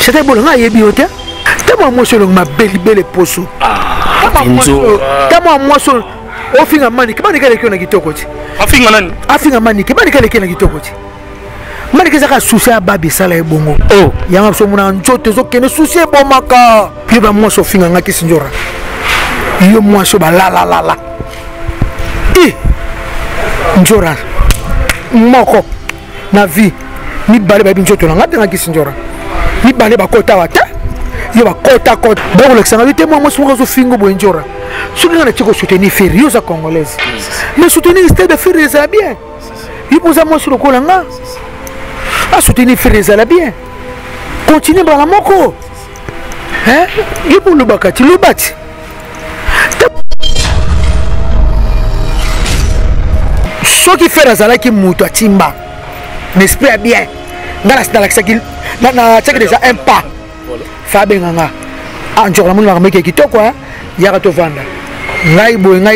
C'était bon, il y a bioté. Tellement moi sur ma belle belle poso. Tellement moi sur au fin à manique. Manique à l'équipe qui côté. À fin à manique. Manique à l'équipe qui côté. Manique à souci à babi salaire bongo. Oh, il y a un peu de gens qui ne souci pas maca. Puis moi sur fin à la qui signora. Il y a moi sur la la la la. Et Njora, moko na vie ni balé ba binjoto na ngata na kisinjora ni balé ba kota wata yo ba kota kota donc l'externalité moi moi sur fingo bo njora soutenir na tiko soutenir Ferré za congolaise mais soutenir Stade de Ferré za bien il posa moi sur le kolanga a soutenir Ferré za bien continuer ba la moko hein il pour le bakati le bati. Ce qui fait la qui mouto timba, n'espère bien. Dans la salle, on déjà un pas. Fabien Nanga, un jour, on a qui te quoi, il y a un peu de vendre. Il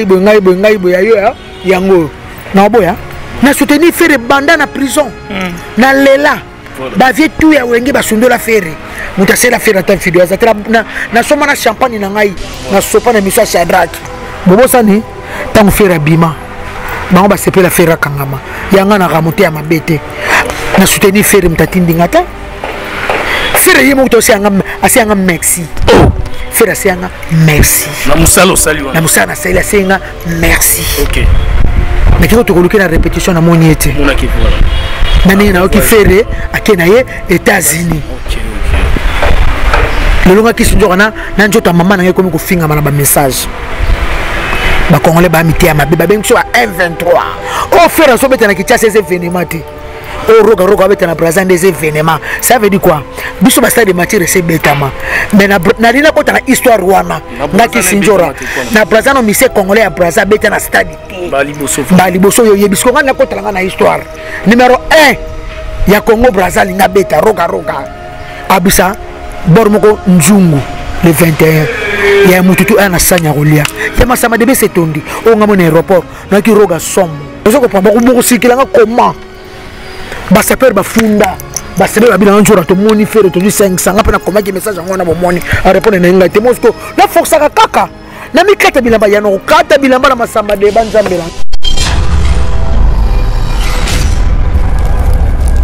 y a soutenu Ferré Banda na prison. Na lela. Bavier tout ya wenge basundo la Ferré. Mutase la Ferré tant fidou. Na soma na champagne na ngai. Na sopa na misa chadrak. Bobo sani, tant Ferré bima. Non, bah c'est pas la Ferré Kangama. Il y a un ramoté à ma bête. Na soutenu Ferré Mtatine Dingata. Ferré Yemoto, c'est un merci. Oh, Ferré, c'est un merci. La Moussalo, salut. La Moussana, c'est un merci. Ok. Mais tu as la répétition à mon yété. On a qui voilà. Nani, on a qui Ferré, à Kenaye, États-Unis. Ok, ok. Le long à qui se dit, on a un jour ta maman, on a comme Kufinga, on a un message. Bah quand on les bat mité à ma bébé, ben tu as M23. Au faire en sorte que tu as ces événements, au Roga Roga avec la présence des événements, ça veut dire quoi? Biso basta de matière c'est bêtement. Mais na lina ko ta histoire wana, na kisinjora, na présence on misé congolais à présence bêta na stade. Ba liboso yo yebisko na ko tanga na histoire. Numéro 1 ya Congo Brazzaville na bêta Roga Roga. Abisa Bormoko Nzungu le 21. Il y a un moutoutou à la sagne à Rolia. Il y a un massama de baisse tondi. On a mon aéroport. On a qui roga somme. On a un cyclone comment. Bassaper Bafunda. Bassaper Babilan Jour à ton monifère de 2500. Après, on a combattu le message en mon money. À répondre à l'engagement de Moscou. La force à Kaka. La mikata bilamba yano. Kata bilamba la massama de Banzambelan.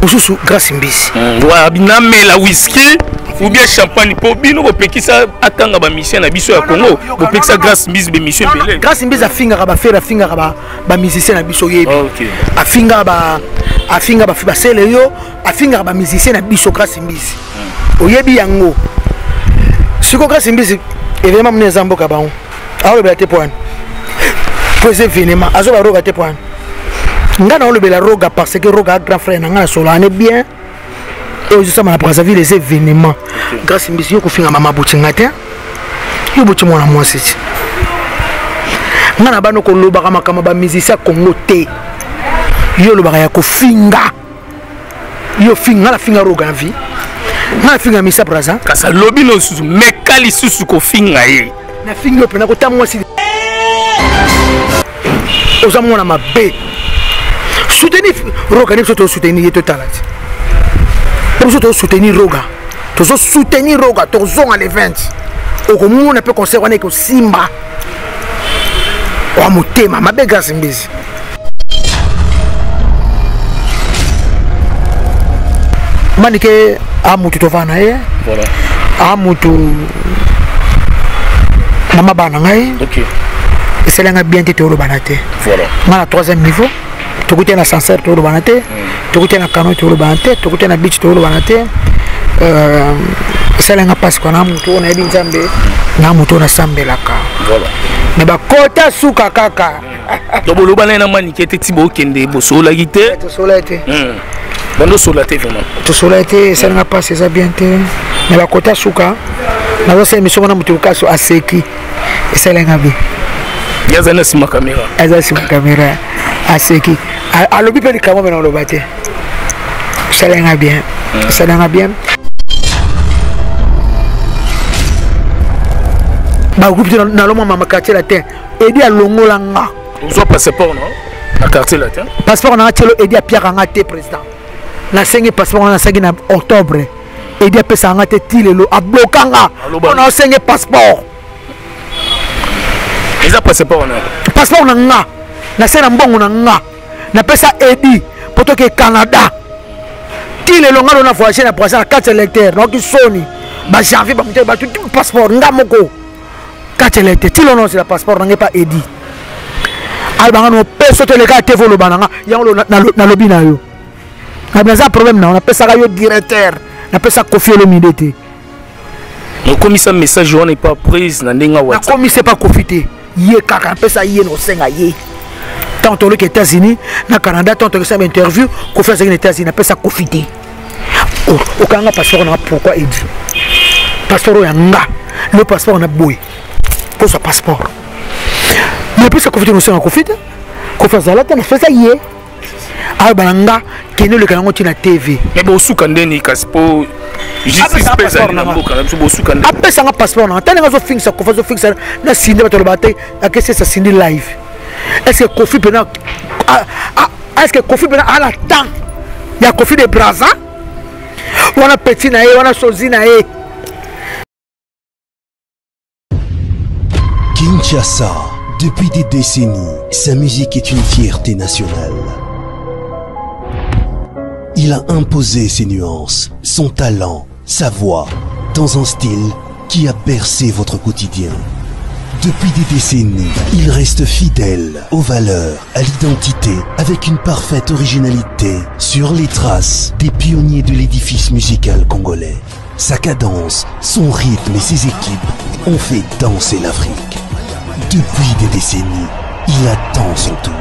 Bonjour, grâce à Mbis. Wabiname la whisky. Ou bien champagne pour bino au Pékin ça attend à mission à Bissou à Congo au Pékin ça grâce mise de mission grâce mise à finga à faire à finga à musicien à Bissou à finga à faire le yo à finga à musicien à Bissou grâce mise au yebi yango ce que grâce mise événement mené zambo kabaon à le belaté point posé événement à zo la roga té point ngana on le bela roga parce que roga grand frère ngana solane bien. Et aujourd'hui, ça m'a apprécié les événements. Grâce à monsieur, je suis à maman Boutingate. Je suis à moi. Je suis à Bano Kolo Barama Kamaba Mizisa Kongote. Yo le baraya Kofinga. Yo finga la finga Rogavi. Na finga Misa Braza. Kasa lobi no susu mekali susu Kofinga ye. Na finga pena kota moi si. Ozamona ma B. Soutenir Rogavi, surtout soutenir total. Pour soutenir Roga, toujours soutenir Roga, toujours à l'événement. Au moins on peut conserver que Simba. Oh mon thème, ma belle grâce Mbis. Manique a mutu tovanae. Voilà. A mutu. Mama banangai. Ok. Et c'est là qu'on bien été au banate. Voilà. Dans le troisième niveau. Tu goûtes un ascenseur, tu roules, tu goûtes un canon, tu roules, tu goûtes un beach, tu roules, c'est là parce qu'on a monté, on a dit Zambé, on a monté, on a Zambé là. Voilà. Mais bah côté sous Kakaka. Donc le banane a maniqué, t'es tibo kende, beau soleil était. Soleil était. Dans le soleil était vraiment. Le soleil était, c'est là parce que ça bien était. Mais bah côté sous Kakaka, on a cette mission, on a monté au cas sur Aseki, c'est là qu'on a vu. Il y a zana sima caméra. Zana sima caméra. Aseki. Alors, bien les caméras maintenant le bâtiment. Ça l'a bien, ça l'a bien. Bah groupe dans le moment ma quartier latin. Aider à l'ongolanga. Vous avez passeport non? À quartier latin. Passeport on a tiré aider à Pierre Angaté président. La 5e passeport on a signé en octobre. Et des personnes ont été tirées à bloquant. On a enseigné passeport. Ils ont passeport. Passeport on a. La scène en bon on a. La personne a dit pour que Canada. Qui les longs on a voyagé la prochaine 4 électeurs. Donc ils sont. Bah j'avais pas monté battu passeport. N'a moko. 4 électeurs. Qui l'ont le passeport n'a pas édit. Alors on peut sauter les gars qui volent le banana. Ils ont le lobby na yo. Il y a un problème, on appelle ça le directeur, on appelle ça Koffi Olomidé. Mais comme ce message n'est pas pris, on ne pas profiter. Il y a un peu ça, il y a un tantôt les États-Unis, le Canada, tantôt que ça m'interview, Koffi Olomidé États-Unis, on appelle ça profiter. Au Canada, passeport, on a pourquoi aider. Passeport, on a le passeport, on a boué. Pour ce passeport. Mais plus ça profiter, on a profité. Koffi Olomidé, on a fait ça hier. Ah bananga kene le kanango tina TV mais bo sukande ni kaspo justice pesa na mboka na bo sukande apesa nga passeport na tane nga zo fixa ko fa zo fixa na sinde bato batay akese sa sinde live est-ce que Koffi pena est-ce que Koffi pena ala temps ya Koffi de Brazza wana petit na e wana sozi na e Kinshasa depuis des décennies sa musique est une fierté nationale. Il a imposé ses nuances, son talent, sa voix, dans un style qui a bercé votre quotidien. Depuis des décennies, il reste fidèle aux valeurs, à l'identité, avec une parfaite originalité, sur les traces des pionniers de l'édifice musical congolais. Sa cadence, son rythme et ses équipes ont fait danser l'Afrique. Depuis des décennies, il attend son tour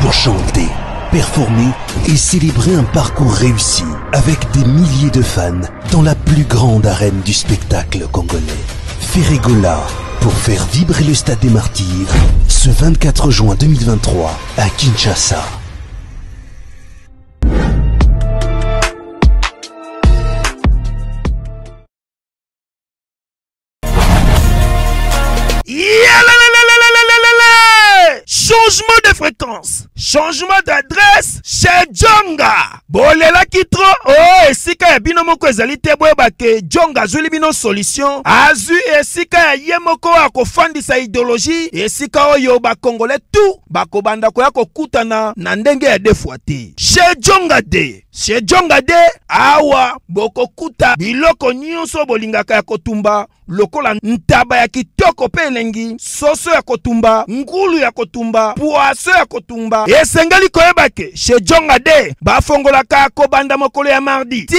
pour chanter, performer et célébrer un parcours réussi avec des milliers de fans dans la plus grande arène du spectacle congolais. Ferré Gola pour faire vibrer le Stade des Martyrs ce 24 juin 2023 à Kinshasa. Changement de fréquence, changement d'adresse chez Djonga. Bolela kitro, oh esika ya bino moko ezali te boyeba ke Djonga azuli bino solution. Azu esika ya ye moko akofandisa idéologie, esika oyo ba Congolais tout bakobanda koya kokutana na ndenge ya defwa te. Chez Djonga de Chez Djonga de awa bokokuta biloko nyonso bolingaka ya kotumba lokola ntaba ya kitoko pe elengi, soso ya kotumba, ngulu ya kotumba, poaso ya kotumba. Esengeli koyeba ke Chez Djonga de bafongolaka kobanda mokolo ya mardi ti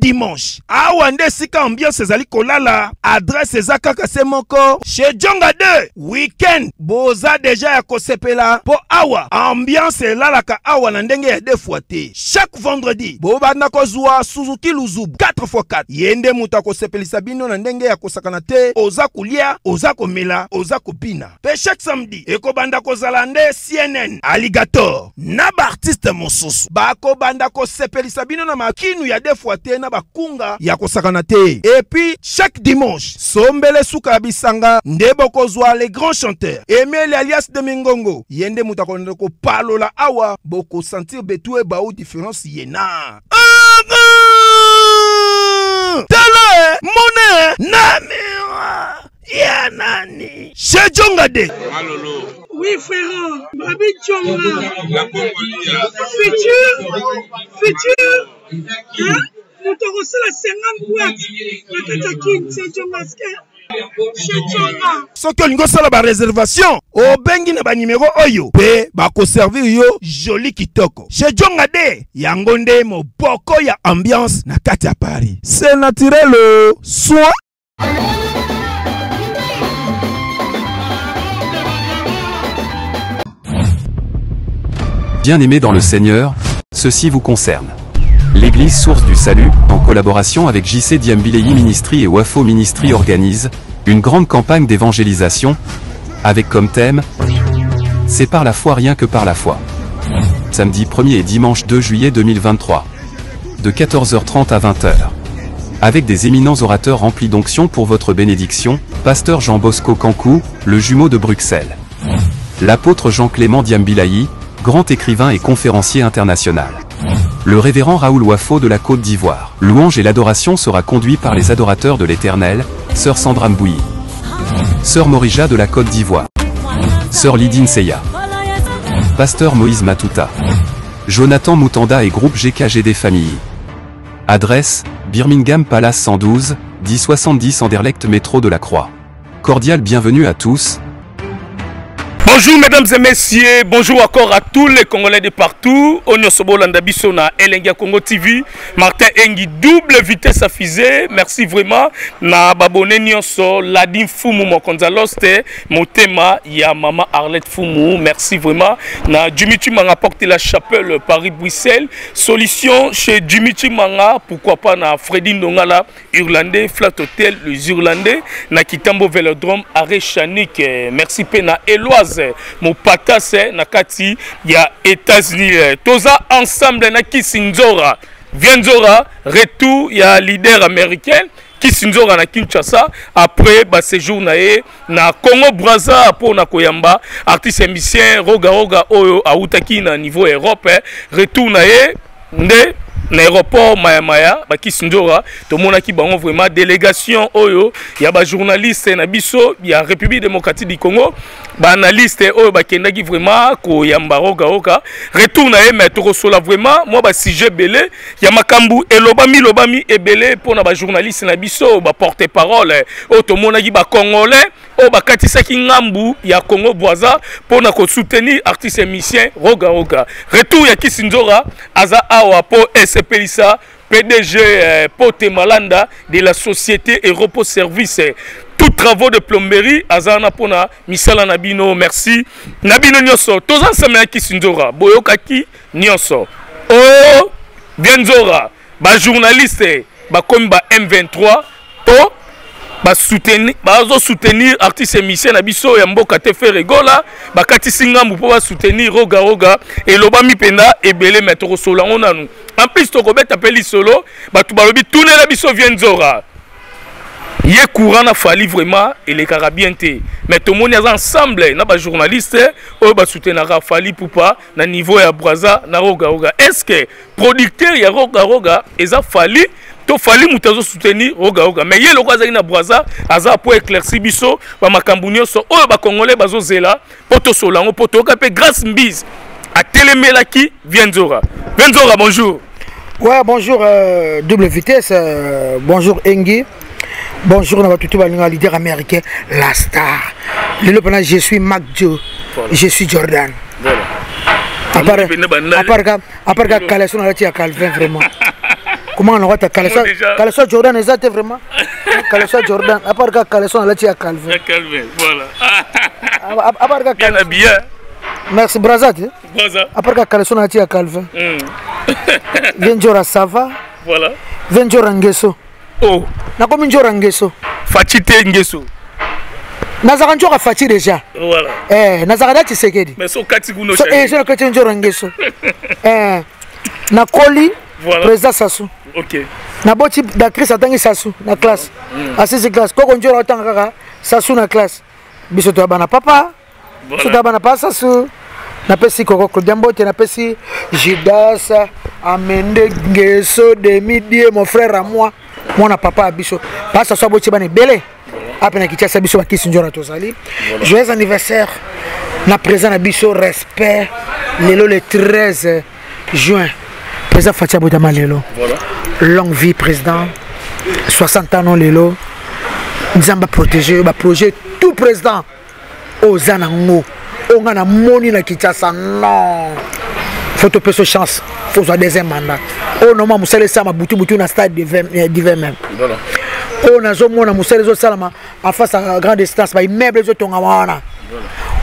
dimanche. Awa nde sika ambiance ezali kolala, adresse eza kaka se moko. Chez Djonga de weekend boza deja ya kosepela po awa ambiance elalaka awa na ndenge ya defwa te. Chaque vendredi Bobana kozwa Suzuki Luzubu 4x4 yende muta kosepelisa bino na ndenge ya kosakana te, oza kulia, oza komela, oza kopina. Pe chaque samedi ekobanda kozala nde CNN Alligator na ba artiste mosusu bakobanda kosepelisa bino na makinu ya defwa te na bakunga ya kosakana te. Et puis chaque dimanche sombele suka bisanga nde bokozwa les grands chanteurs Emile alias de Mingongo yende muta konde ko palola awa boko sentir betue baou différence yena. Tala mone namiwa ya nani Chez Djonga de. Oui frère, Babi Djonga. Futur. Hein? Nous te recevons la 50 boîtes. Sauf que nous avons la réservation au bengi na ba numéro oyo pe ba ko servir yo joli kitoko. Chez Djonga de yangonde mo boko ya ambiance na kati ya Paris. C'est naturel soin. Bien-aimés dans le Seigneur, ceci vous concerne. L'Église Source du Salut, en collaboration avec JC Diambilayi Ministry et Wafo Ministry organise une grande campagne d'évangélisation, avec comme thème « C'est par la foi rien que par la foi ». Samedi 1er et dimanche 2 juillet 2023, de 14h30 à 20h. Avec des éminents orateurs remplis d'onction pour votre bénédiction, pasteur Jean Bosco Cancou, le jumeau de Bruxelles. L'apôtre Jean-Clément Diambilayi, grand écrivain et conférencier international. le révérend Raoul Wafo de la Côte d'Ivoire. Louange et l'adoration sera conduit par les adorateurs de l'Éternel, sœur Sandra Mbouyi, sœur Morija de la Côte d'Ivoire, sœur Lydine Seya, pasteur Moïse Matuta, Jonathan Moutanda et groupe GKG des familles. Adresse, Birmingham Palace 112, 1070 Anderlecht métro de la Croix. Cordiale bienvenue à tous. Bonjour mesdames et messieurs, bonjour encore à tous les Congolais de partout. On est au na Elenga Congo TV. Martin Engi double vitesse à fusée. Merci vraiment na babone nyonso Lydine Fumou mokonzaloste motema ya Mama Arlette Fumou. Merci vraiment na Dimitri Manga porte la chapelle Paris Bruxelles. Solution chez Dimitri Manga, pourquoi pas na Freddy Ndongala Irlandais Flat Hotel les Irlandais na Kitambo Velodrome arrêt Chanik. Merci pena Eloise mon patas nakati ya États-Unis toza ensemble na Kissinzora Vienzora retour ya leader américain Kissinzora na Kinshasa après ba séjour na Congo Brazza pour na koyamba artiste émission Roga Roga oyo autaki na niveau Europe retour naé ndé l'aéroport Maya Maya, Kisindora, tout le monde qui a vraiment délégation, il y a des journalistes, il y a la République démocratique du Congo, des analystes, il y a vraiment retourne à mettre sur la vraiment, moi, si j'ai belé, il y a Makambu, et l'obami, et belé, pour les journalistes, les porte-parole, tout le monde qui est congolais, il y a Congo Brazza, pour soutenir l'artiste émission Roga Roga. Retour à Kisindora, Aza Awa, pour Pelissa, PDG Poté Malanda de la société et repos service. Tous travaux de plomberie, Azana Pona, Misala Nabino, merci. Nabino Nyoso, tous ensemble à Kisindora, Boyokaki Nyoso. Oh, Vienzora, ba journaliste, ba komba M23, to, ba soutenir artiste émission Nabiso Yambo Kate Ferré Gola, ba Kati Singambu pour soutenir Roga Roga, et Lobami Pena, et Belé Metro Sola, on a nous. En plus, tu as appelé solo, tu as dit tout le monde Zora. Il y a courant à Fali vraiment et les Carabins. Mais tout le monde est ensemble, il y a des journalistes qui soutiennent Fali pour pas, au niveau de Brazza, na Roga Roga. Est-ce que les producteurs de Roga Roga, ils ont Fali? Il faut soutenir Roga Roga. Mais il y a le roi de Brazza, pour éclaircir Bisso, les Congolais, les Zela, Poto Solango, Poto Kapé, grâce Mbiz. À Télémélaki, Vienzora. Vienzora, bonjour. Ouais, bonjour, double vitesse. Bonjour, Engi. Bonjour, le leader américain, la star. Je suis Mac Joe. Je suis Jordan. Voilà. À part Calais, on a dit à Calvin, vraiment. Comment on a dit à Calais? Calais, Jordan, exact, vraiment. Calais, Jordan. À part Calais, on a dit à Calvin. Calvin, voilà. À part Calais. Merci Brazza. Après que Calesson a dit à Calvin. Vendjora Sava. Voilà. Vendjora Ngesso. Oh. Na combien Vendjora Ngesso? Fatite Ngesso. Nazara Njora Fati déjà. Voilà. Nazara dati segedi. Mais son katiguno. Je ne connais Vendjora Ngesso. Na Koli. Voilà. Président Sassou. Ok. Na boti d'actrice atangi Sassou na classe. Assise classe. Koko Njora atangaka Sassou na classe. Biso to bana papa. Voilà. Soudabana passa sous Nappessi Koko Diambote, Nappessi Jidas, Amende Gesso, Demi-Dieu, mon frère à moi, mon papa Abisso. Passa soit Botibane Bele, après Kitia Bisso à Kissinjora Tosali. Joyeux anniversaire, na présent Abisso, respect, Lélo le 13 juin. Président Fatia Boudama Lélo. Voilà. Longue vie, président. 60 ans, non Lélo. Nous allons protéger, projet tout président. Ozanango, on a moni na Kinshasa, non. Faut te passer chance, faut faire deuxième mandat. On a moussé les salama, bouti na stade divers même. On a zomo na moussé les salama, à face à grande distance, bah immeuble les autres tongawana.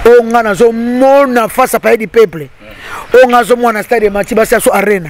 On a zomo na face à pays du peuple. On a zomo na stade de Matiba, c'est sur arena.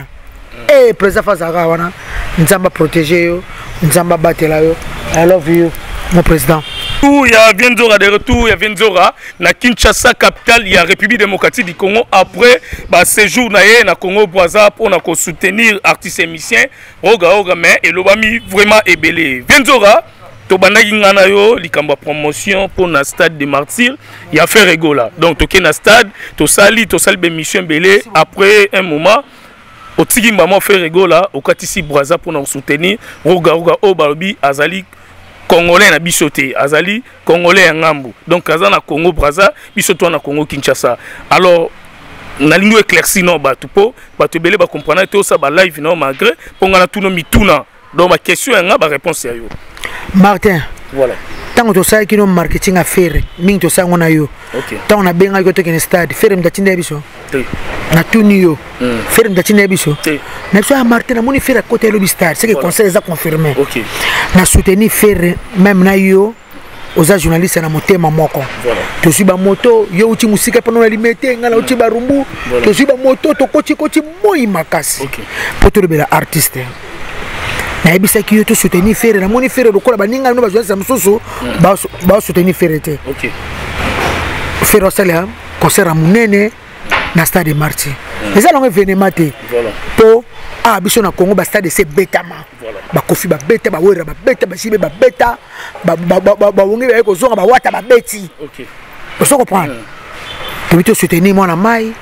Eh, président face à Gawana, nous allons protéger yo, nous allons battre là yo. I love you, mon président. Il y a Vienzora de retour, il y a Vienzora, na Kinshasa capitale, il y a République démocratique du Congo. Après, bah séjour naé na Congo Brazza pour na soutenir artistes émissions. Roga Roga mais et l'obami vraiment ébélé. Vienzora, tobana ngana yo likamba promotion pour na stade des Martyrs, il y a Ferré Gola. Donc toké na stade, to sali be mission belé après un moment Otiki maman Ferré Gola okatisi Braza pour nous soutenir. Roga Roga Obalobi Azali Congolais na bisoté, Azali Congolais ngambu. Donc Kazana Congo Braza, bisoto na Congo Kinshasa. Alors na lingo éclairci non batupo, batubele ba comprendre tout ça ba live non malgré pongana tout no mituna. Donc ma question nga ba réponse ya yo. Martin. Voilà. Tant que ça qui nous marketing à faire, mine to ça on a yo. Tant on a bien à côté qu'un stade, faire m'datine biso. Na tout nio. Faire m'datine biso. Mais ça Martin a moni faire à côté le stade, c'est que conseil les a confirmé. OK. Na soutenir faire même na yo aux journalistes na motema moko. Voilà. To suba moto yo uti musika pendant la limité ngala uti barumbu. To suba moto to koti moi makasi. OK. Pour tout le artiste. Na ebisa ki yo to soutenir Ferré na moni Ferré lokola baninga no bajoa samsoso ba soutenir Ferré te. OK. Ferré sala concert a munene na Stade des Martyrs. Les allons événement te. Voilà. Po a biso na Congo ba stade c'est betama. Voilà. Ba kofi ba beta ba wera ba beta ba sibe ba beta ba wongi ba ko zonga ba wata ba beti. OK. Oso comprendre. Tu te soutenir moi na mai.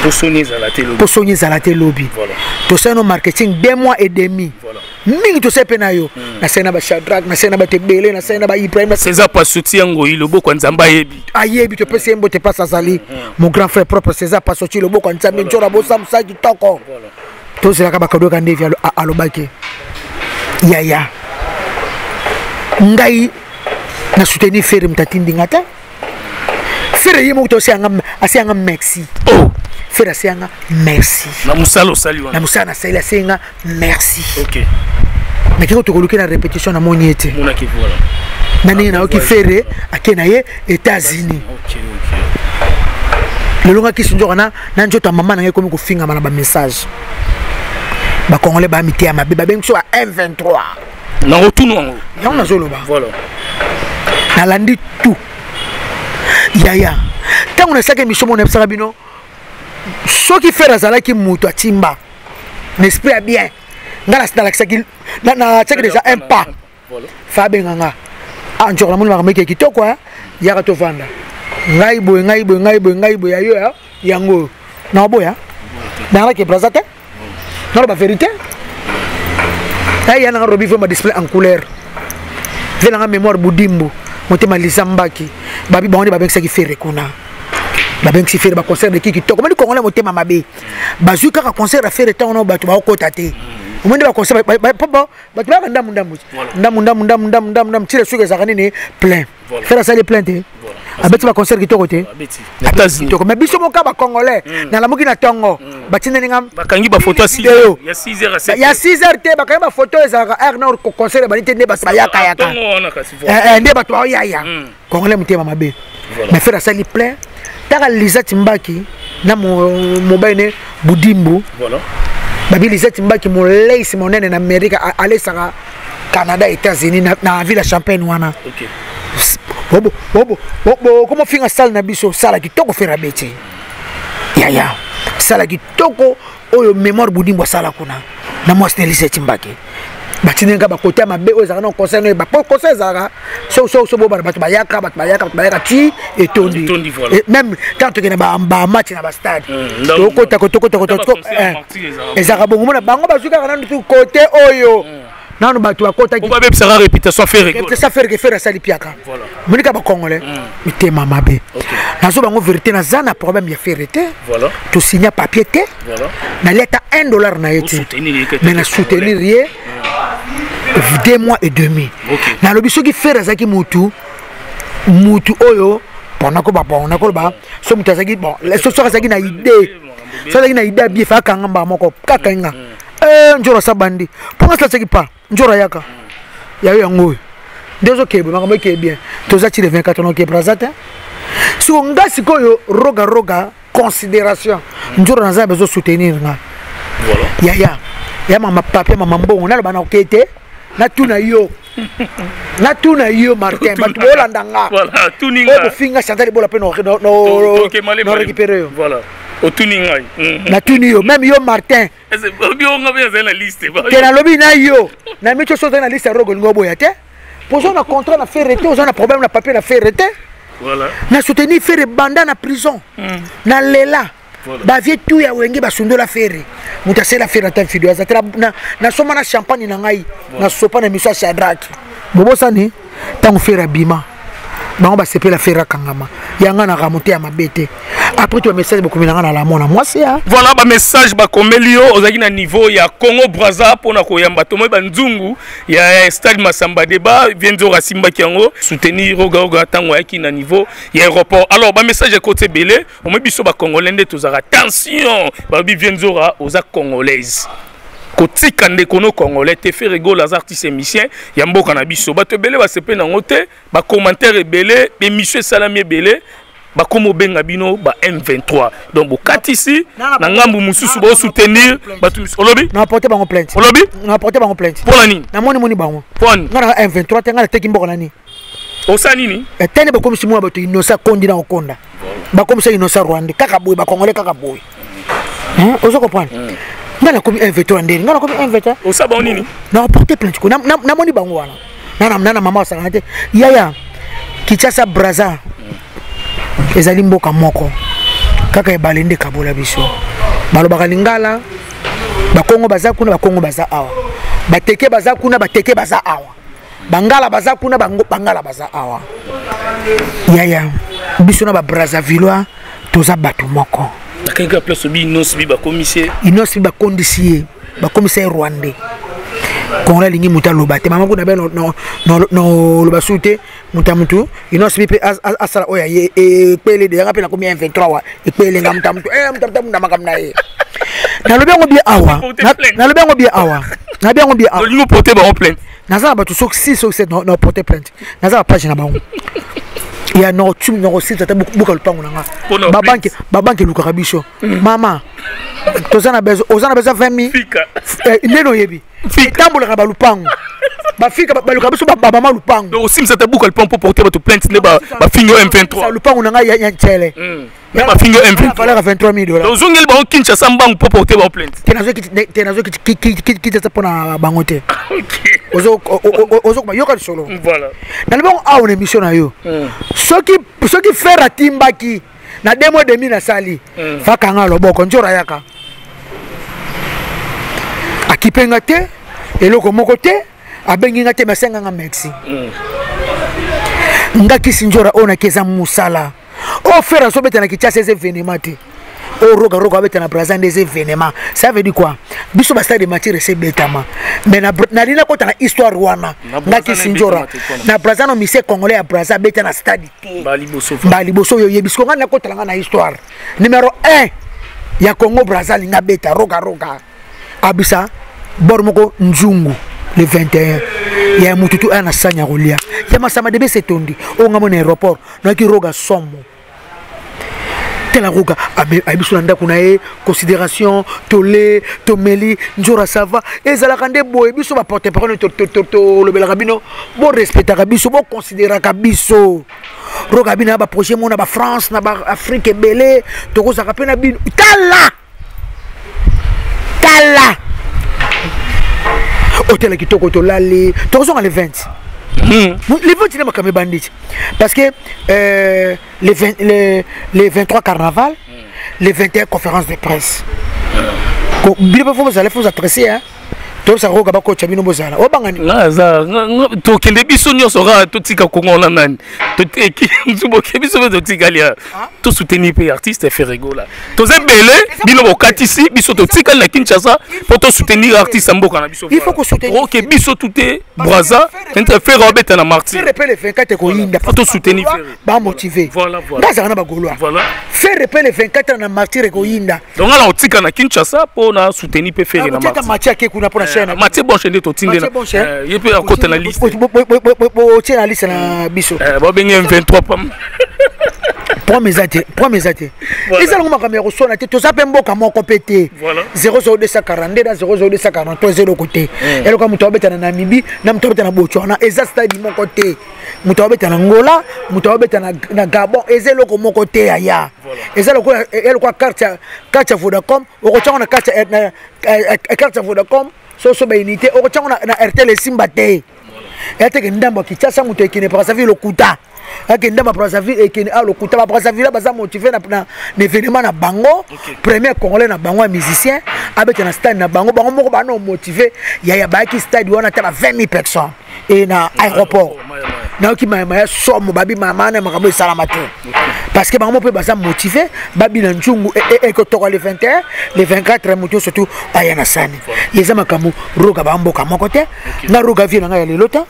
Pour soigner Zalaté Lobby. Pour soigner Zalaté Lobby. Voilà. Tout ça, nos marketing, 2 mois et demi. Voilà. Mille tout ça, Penayo. Na sena ba Shadrach, na sena ba Tebele, na sena ba Ibrahim. César pas soutien, Ngoï, le beau Kwanzamba Yebi. Ayebi, tu peux s'aimer, tu passes à Zali. Mon grand frère propre, César pas soutien, le beau Kwanzamba, tu as beau Samsa, tu t'encore. Tout ça, la Kabakado Gandevi à l'Obake. Yaya. Ndaï, na soutenu Ferré Mtatine Dingata. Ferré Yemouto, c'est un Maxi. Oh! Ferré Senga, merci. La Moussalo salut. La Moussana Saila Senga, merci. OK. Mais quand tu colloques la répétition à mon été. Mon qui voilà. Nani na oki Ferré à Kenaye États-Unis. OK. Le longa qui s'endure na nanjo ta maman na comme Kufinga mana ba message. Ba Congolais ba amitié ma bébé ben so à M23. Na retourne en. Ya on a zolo ba. Voilà. Na landi tout. Yaya. Tant on a ça que mission mon absara bino. Ce qui fait Razala qui mouto à Timba, n'espère bien. Dans la salle, déjà un pas. Fabien Ganga, un jour la moule m'a remis qui te quoi, Yarato Vanda. Naïbo, Naïbo, Naïbo, Naïbo, Yayo, Yango, Naboya, Nara qui est Brazate, non la vérité. Taïana Robi veut me display en couleur. J'ai la mémoire Boudimbo, Montema Lisambaki, Babi Bandi Babek qui fait Rekona. La banque s'y fait un concert de qui toque. Comment on a monté Mama B? Bazouka a concert à faire le temps, on a battu au côté. On a concert, papa, madame, tire sur les araignées plein. Faire la salle plainte. Avec ma concert qui toque. Mais bisous mon cas, Congolais, dans la Mokina Tongo, Batinangam, Bakangi, photo, il y a 6 heures, Bakama photo, et Arnaud, concert, Banité, Nebasayaka, Nebatoya, Congolais, monté Mama B. Mais faire la salle plein. Tara Lisa Timbaki, na mon bébé Boudimbo. Voilà. Babi Lisa Timbaki, mon laisse mon en Amérique, aller Sarah, Canada, États-Unis, dans la ville de Champagne. OK. Comment faire un salle nabiso? Salle qui toko faire la bête. Yaya. Salle qui toko, oh, mémoire Boudimbo, salle qu'on a. Namo, c'était Lisa Timbaki. Batinenga bakota mabe ozaka non concerne ba pour concerne zaka so boba ba yaka ti etondi même quand tu na match na ba stade to kota ezaka bongo na bango bazuka kana tu côté oyo nanu batu akota ki babe sera répétition faire ça lipiaka monika ba congolais mité mama be nazo bango vérité na zana problème ya ferité to signer papier té na leta $1 na yete mais na soutenir rien 2 mois et demi. Dans le bisou qui fait les acquis moutou oyo, bon, ce moutazaki, bon, les sosazaki n'a idée. Sosazaki n'a idée, bien fait, kangamba, moko, kakanga. Njora sabandi. Pourquoi ça ne pas? Njora yaka. Y'a eu un goût. Deux ok, mais qui est bien. Tosati les 24 ans qui est brazate. Si on gagne, c'est quoi, roga, considération. Njora n'a besoin de soutenir. Yaya. Ya mama papa mama mbongo na le bana okete na tuna yo Martin batu bolanda nga voilà tuninga ko finga chanter bola pe no récupérer voilà au tuninga na tuni yo même yo Martin bio nga bien la liste ba ke na lobi na yo na micho so na liste rogo ngobo ya te poso na contrat na faire reté on a problème na papier na faire reté voilà na soutenir faire banda na prison na lela Bavier tout ya wenge basundo la ferre. Mutasela ferre ta fido azatra na soma na champagne na ngai na sopa na miswa shadrack. Bobo sani tangu ferre bima. Bango ba sepe la ferre kangama. Yanga na ramonter ya mabete. Après tu as message beaucoup na la mona moi c'est ya. Voilà ba message ba komelio ozaki na niveau ya Congo Brazza pona ko yamba tomoy ba nzungu ya stade Masamba Deba vienzo rasimba kiango soutenir Roga Roga tango yaki na niveau ya aéroport. Alors ba message ya côté belé o mebiso ba congolais nde tozaka tension ba bi vienzo ra oza congolaise. Koti kande kono congolais te Ferré Gola les artistes émissions yambo kanabiso ba te belé ba sepe na ngote ba commentaire belé be monsieur Salami belé ba komo benga bino ba M23 donc bokati ici na ngambu mususu ba soutenir ba tout olobi na porter ba en plainte olobi na porter ba en plainte pour nani na moni ba ngo pon na M23 tenga le tekimbo nani osani ni etene ba komo simwa ba to inosa kondi na okonda ba komo sa inosa Rwanda kaka boy ba congolais kaka boy ozo comprendre ngala komi M23 ndeni ngala komi M23 osaba onini na porter plainte ko na moni ba ngo wana na mama osangate yaya Kinshasa Brazza ezali mboka moko kaka ebalende kabola biso balobaka lingala bakongo baza kuna bakongo baza awa bateke baza kuna bateke baza awa bangala baza kuna bangala baza awa yaya biso na ba Brazzavillois toza bato moko nakaka place bi nos bi ba commissaire inos ba condicier ba commissaire rwandais quand la ligne muta lobate maman kuna beno no lobasute muta mutu inos bipe asala oya e pele de rapela combien 23 wa e pele nga muta mutu eh muta muta makam na ye na lobengo bi awa na biango bi awa lino porter ba en plainte na za ba tu sok 6 sok 7 na porter plainte na za page na bango ya no tum no site ta buka lupango na nga ba banque lukaka biso mama tozana bezo 20000 fika ndeno yebi tambola ka balupango bafika baluka biso ba mama lupango donc si msata buka lupango porter ba to plainte ne ba fingo M23 sa lupango na nga ya ntele ba fingo M23 valeur 23000 $. Donc zongel ba Kinshasa mbango porter ba plainte tenazo ki ta pona bangote ozo ba yoka solo voilà na le bon a on émission na yo soki faire atimba ki na demo de mina sali faka nga loboko njora yaka akipenga te eloko moko te abengi nga te masenga nga Maxi ngaki sinjora ona keza musala o fera so beta na Kinshasa ces événements te o Roga Roga beta na Brazza des événements ça veut dire quoi biso ba Stade des Martyrs c'est betama mais na lina kota na histoire wana ngaki sinjora na Brazza no mise congolais ya Brazza beta na stade te baliboso yo yebisko nga na kota nga na histoire numéro 1 ya Congo Brazza linga beta Roga Roga abisa bormoko nzungu le 21 il y a mututu ana sanya rolia ya masama de besetondi o ngamo na aéroport na ki Roga somo tela Roga abisu landa kuna e considération tolé tomeli njora sava ezala kande boy biso ba porter parole to le belakabino bon respecta kabiso bon considérer kabiso Roga bina ba projet mona ba France na ba Afrique belé to ko saka pena bino tala Kala hôtel qui toko to lali tozonga le 20 le 20 ni makamé bandit parce que les 23 carnaval les 21 conférences de presse ko bible faut vous allez vous adresser hein to sa roga ba ko chabino bozala obangani ngaza to kende biso nyoso ra to tika kongo na nani to eki nzubo kebiso to tika lia to soutenir pe artiste Ferré Gola to zembele bino bokatisi biso to tika na Kinshasa pour to soutenir artiste mboka na biso il faut que soutenir ok biso touté Brazza entre Ferré Robert na Martyr Ferré le 24 ko yinda pour to soutenir Ferré ba motiver voilà ngaza na ba Golois voilà Ferré le 24 na Martyr ko yinda donc ala tika na Kinshasa pour na soutenir pe Ferré na Martyr Mathieu Bonchenet au Tindé. Il peut encore la liste. La liste na biso. Bobigny 23 pam. Prends mes athées. Ils allent ma caméra sur la tête. Tous appellent beaucoup à mon compété. 00242 00243 0 côté. Et le cas Moutouabet en Namibie, Namtoubet en Botswana, et ça c'est de mon côté. Moutouabet en Angola, Moutouabet en Gabon, et c'est le cas mon côté ailleurs. Et ça le cas carte à Vodacom, au retour on a carte à Vodacom. So benité au retour on a RTL Simbate. Et t'es qu'une dame qui chasse à Moutoué qui n'est pas sa vie le Kouta. akenda ma Brazzaville et kenda lokuta ma Brazzaville baza motivé na événement na bango premier congolais na bango musicien avec un stade na bango bango moko bana motivé ya ba ki stade wana ta 20000 personnes et na aéroport na ki Maya Maya somme babi mama na makambo salama te parce que bango pe baza motivé babi na nchungu et ko toka les 21 les 24 moto surtout ayana sane yeza makamu roga bamboka mokote na roga vie na ya lelota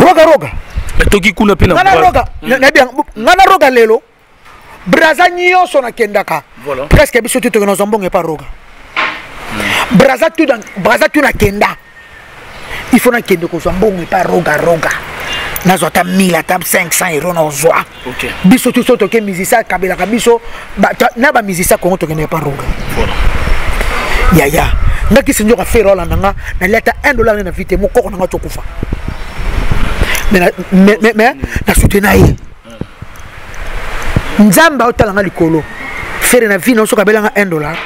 Roga Roga. Toki kuna pena. Ngana Roga. Na bien. Ngana Roga lelo. Braza nyonso na kendaka. Presque biso tu tokona zombonge pa Roga. Braza tu na kenda. Il faut na kende ko zombonge pa Roga Roga. Na zota 1000 tab 500 € na ozwa. OK. Biso tu so toke mizisa kabela kabiso na ba mizisa ko tokena pa Roga. Voilà. Ya ya. Ndaki sinjoka fero la nanga na leta $1 na vite mo ko nanga tokufa. Mais la soutenir. Nzamba otalanga likolo. Faire na vie non so kabelanga $1.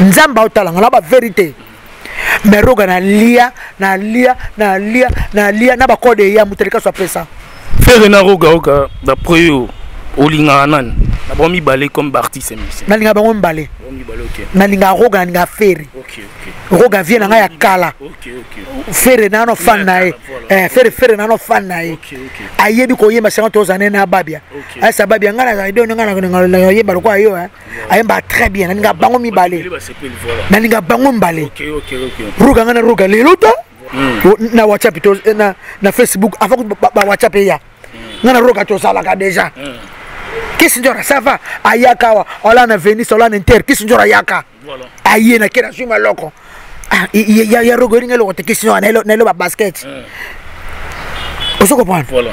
Nzamba otalanga la ba vérité. Mais roga na lia na ba code ya mutelika so pesa. Faire na roga oka d'après olinga anan. Na ba mi balé comme artiste musicien. Na linga ba mbalé. Na linga roga nga feri. OK. Roga vient na ya kala. OK. Fere na no fan na e. Fere na no fan na e. OK. Aye bi ko yema 50,000 na babia. Ay sa babia ngana ga do ngana na yeba ko ayo hein. Aye ba très bien. Na linga bango mi balé. Na linga bango mbalé. OK. Roga ngana roga lelota. Na WhatsApp to na Facebook avant ba WhatsApp ya. Ngana roga to sala ka déjà. Qu'est-ce que ça va? Ayaka, on a Venise, on a Inter. Qu'est-ce que Ayaka? Aïe, na kera suma loko. Ya rogoringa loko te question na lo basket. Vous comprenez? Voilà.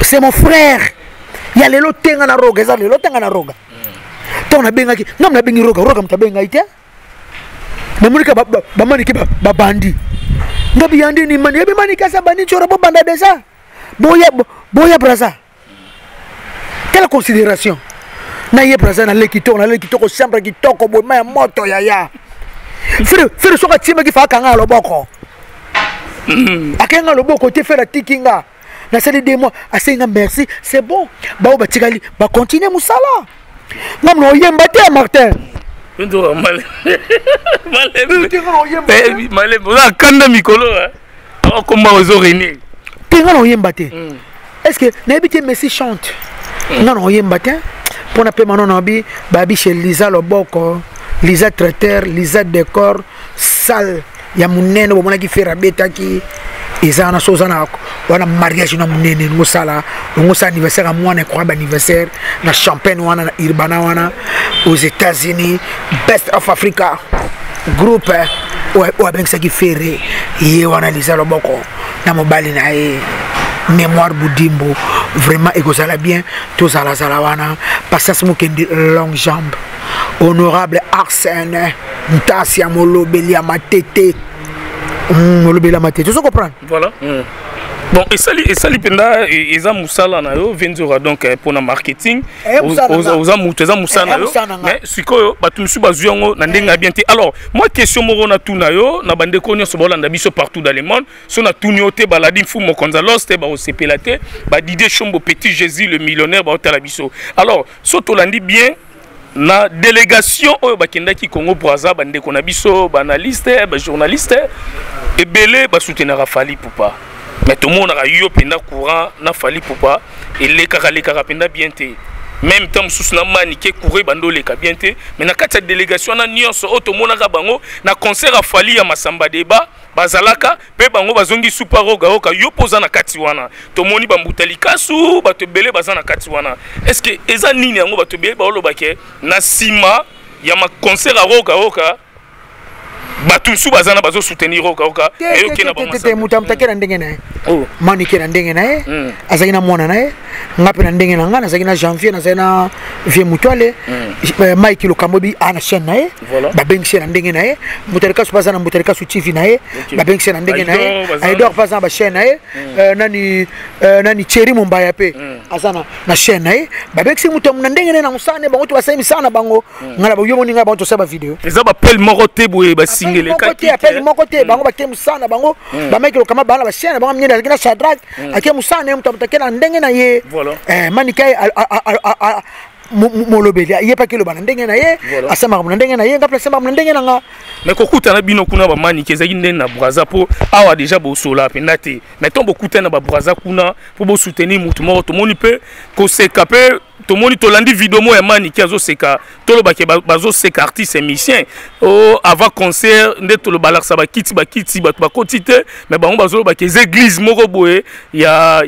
C'est mon frère. Il y a les lots tenga na roga, ça les lots tenga na roga. Ton na benga ki, non na bengi roga, roga mta benga ite. Mamunika ba maniki ba bandi. Ngabi andi ni mani, ebe mani kasa bandi chora bo banda desa. Boya braza. Quelle considération? Naïe présent à l'équito, on a l'équito au chambre qui toque au moment à moto yaya. Frère, sur la team qui fait un loboko. A quel loboko tu fais la tikinga? La salle des mois, à Seigneur merci, c'est bon. Bao Batigali, bah continue Moussala. Non, non, y'a un bâtiment, Martin. Tu es un malé. Malé, malé, est-ce que Nabité Messi chante? Non, il y a un matin. Pour appeler Manon Abi, Babi chez Lisa Loboko, Lisa Traiteur, Lisa Décor, Sal, Yamounène, Bomona qui fait Rabeta qui, Isana Sozana, on a mariage, on a Mounéne, Moussala, on a anniversaire à moi, on a croisé anniversaire, on a Champagne, on a Irbana, aux États-Unis, Best of Africa, groupe, on a bien ça qui fait Ré, et on a Lisa Loboko, on a Mobalinae. Mémoire Boudimbo, vraiment, et que ça allait bien, tout ça la salawana, passage moukendi, longue jambe, honorable Arsène, Ntassia Molo, Belia Matete, Molo Belia Matete, tu comprends? Voilà. Bon, et ça, l'ipenda, et ça, Moussala, Nayo, Vendura, donc, pour le marketing, Oza Moussa, Nayo, mais si quoi, Batou Subazuango, Nandenga Biente. Alors, moi, question Morona Tunayo, Nabande Konyo, Sobolanda Biso partout dans le monde, son a Tunyote, Baladin Fumo Gonzalos, Teba Osepelate, Badide Chombo Petit Jésus, le millionnaire, Baotalabiso. Alors, Sotolandi bien. La délégation au Bakenda qui Congo Brazza, bande Konabiso, banaliste, journaliste, et Belé va soutenir Rafali pour pas. Mais tout le monde a eu un courant, n'a fallu pour pas, et les carapenda bien té. Même temps, sous la manique, courir bando les bien té. Mais dans cette délégation, na nyonso tout le monde a bango, na concert à Fali à Massamba débat, Bazalaka, pe bango bazongi suparo gao ka yo posa na katiwana. Tout le monde bambutali kasu, batebele baza na katiwana. Est-ce que eza nini yango batebele baolo baké na sima ya ma concert à roga roga? Batunsu bazana bazo soutenir roka roka ayo kena ba masa mutamta kera ndenge na oh mani kera ndenge na azagina mwana na ngapi na ndenge na ngana azagina janvier na zena vie mutwale Mike Lokambobi ana chaîne na ba benche na ndenge na muterika su bazana muterika su TV na ba benche na ndenge na aidor bazana ba chaîne na nani Cherry Mumbaya pe azana na chaîne eh babexi muto munandengene na musane bangoto basemi sana bango ngala ba yomo ninga bangoto saba video ezaba pel morote boye ba singele kaki pel morote bango ba kemu sana bango ba mekelo kama bala ba chaîne bango mnyenda kina shadrack akemu sana muto mutakena ndengena ye eh manikai molobeli ye pa kelo bana ndengena ye asema munandengena ye ngapla sema munandengena nga mais kokuta na bino kuna ba manike ezaki ndene na braza po awa deja bo sola penda te mais tombo kuta na ba braza kuna po bo soutenir mutu moko to moni pe ko seka pe to moni to landi video mo ya manike azo seka to lo ba ke bazo seka artiste émission o avant concert nde to lo balarsa ba kiti ba kiti ba to ba quantité mais ba on bazo ba ke église moko boye ya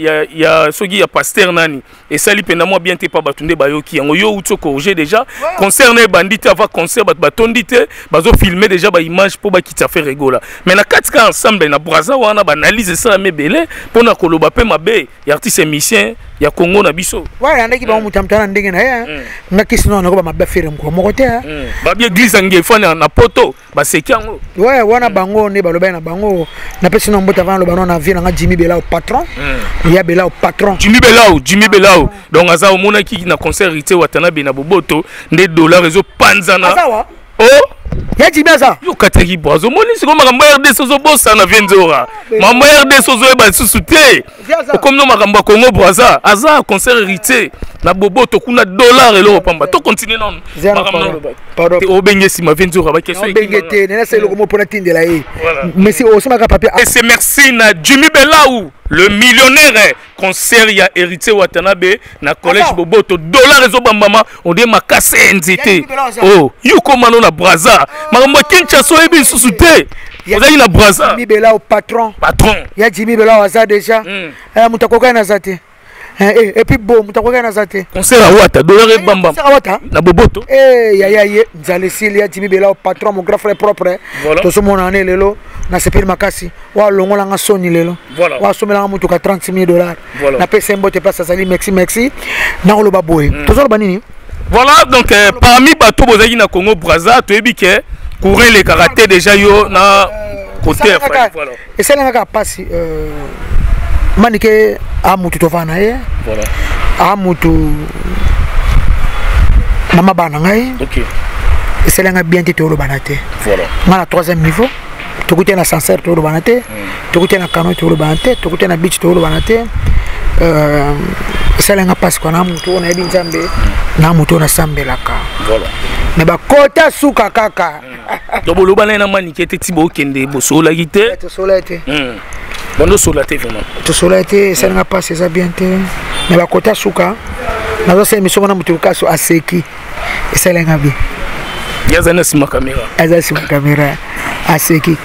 soki ya pasteur nani et sali penda mo bien te pa batunde ba yoki yango yo uto corriger déjà concerné bandite avant concert ba tondite bazo filmer déjà ba image pour ba kita Ferré Gola mais na katika ensemble na braza wana ba analyse ça mebele pona koloba pe mabe ya artiste émission ya Congo na biso voilà ndeki ba mutamtana ndenge na ya na kisino na ko ba mabe Ferré mko mokote ba bien glisse ngefana na poto ba sekango ouais wana bango ne ba loba na bango na pesino mbota avant lo banona vie na Jimmy Bela au patron ya Bela au patron Jimmy Bela donc aza o mona ki na concert watana bina boboto nde dollars ezo panzana oh ya jibaza yo kataki bozo moni siko makambo RD sozo bossa na venzora makambo RD sozo e ba susute comme no makambo Congo Brazza aza concert hérité na boboto kuna dollars elo pamba to continue non makambo te obenge si ma venzora ba question obenge te na selo ko mo pona tindela e merci o sima ka papier et c'est merci na Jimmy Belaou le millionnaire concert ya hérité Watanabe na collège boboto dollars ezo bambama on dit makase nzete oh you koma na Brazza makambo Kinshasa ebi susute ozayi na Brazza Jimmy Belaou patron ya Jimmy Belaou aza déjà mutakoka na zate et puis bon mutakoka na zate concert a wata dollars bamba na boboto eh ya ya ye nzalesili ya Jimmy Belaou patron mon grand frère propre to so mon année lelo na sepir makasi wa longo langa soni lelo wa somela mutuka $30,000 na Nappessimbote place azali Maxi na oloba boye to so ba nini voilà donc parmi bato bozaki na Congo Brazza to yebi ke courir les caractères déjà yo na côté frère voilà et c'est là nga passe manike amutu tovana ye voilà amutu mama bana ngai OK et c'est là nga bien tito lo banate voilà na troisième niveau tu goûtes na sancerre to lo banate tu goûtes na canon to lo banate tu goûtes na beach to lo banate c'est là nga passe kona amutu na yebi nzambe na amutu na sambelaka voilà mais ba kota suka kaka to boloba na manike te tibo kende bo sola gite to sola te bando sola te vraiment to sola te ça n'a pas c'est ça bien te mais ba kota suka na zo se misoma na mutuka so aseki et ça lenga bien yaza na sima camera aza sima camera aseki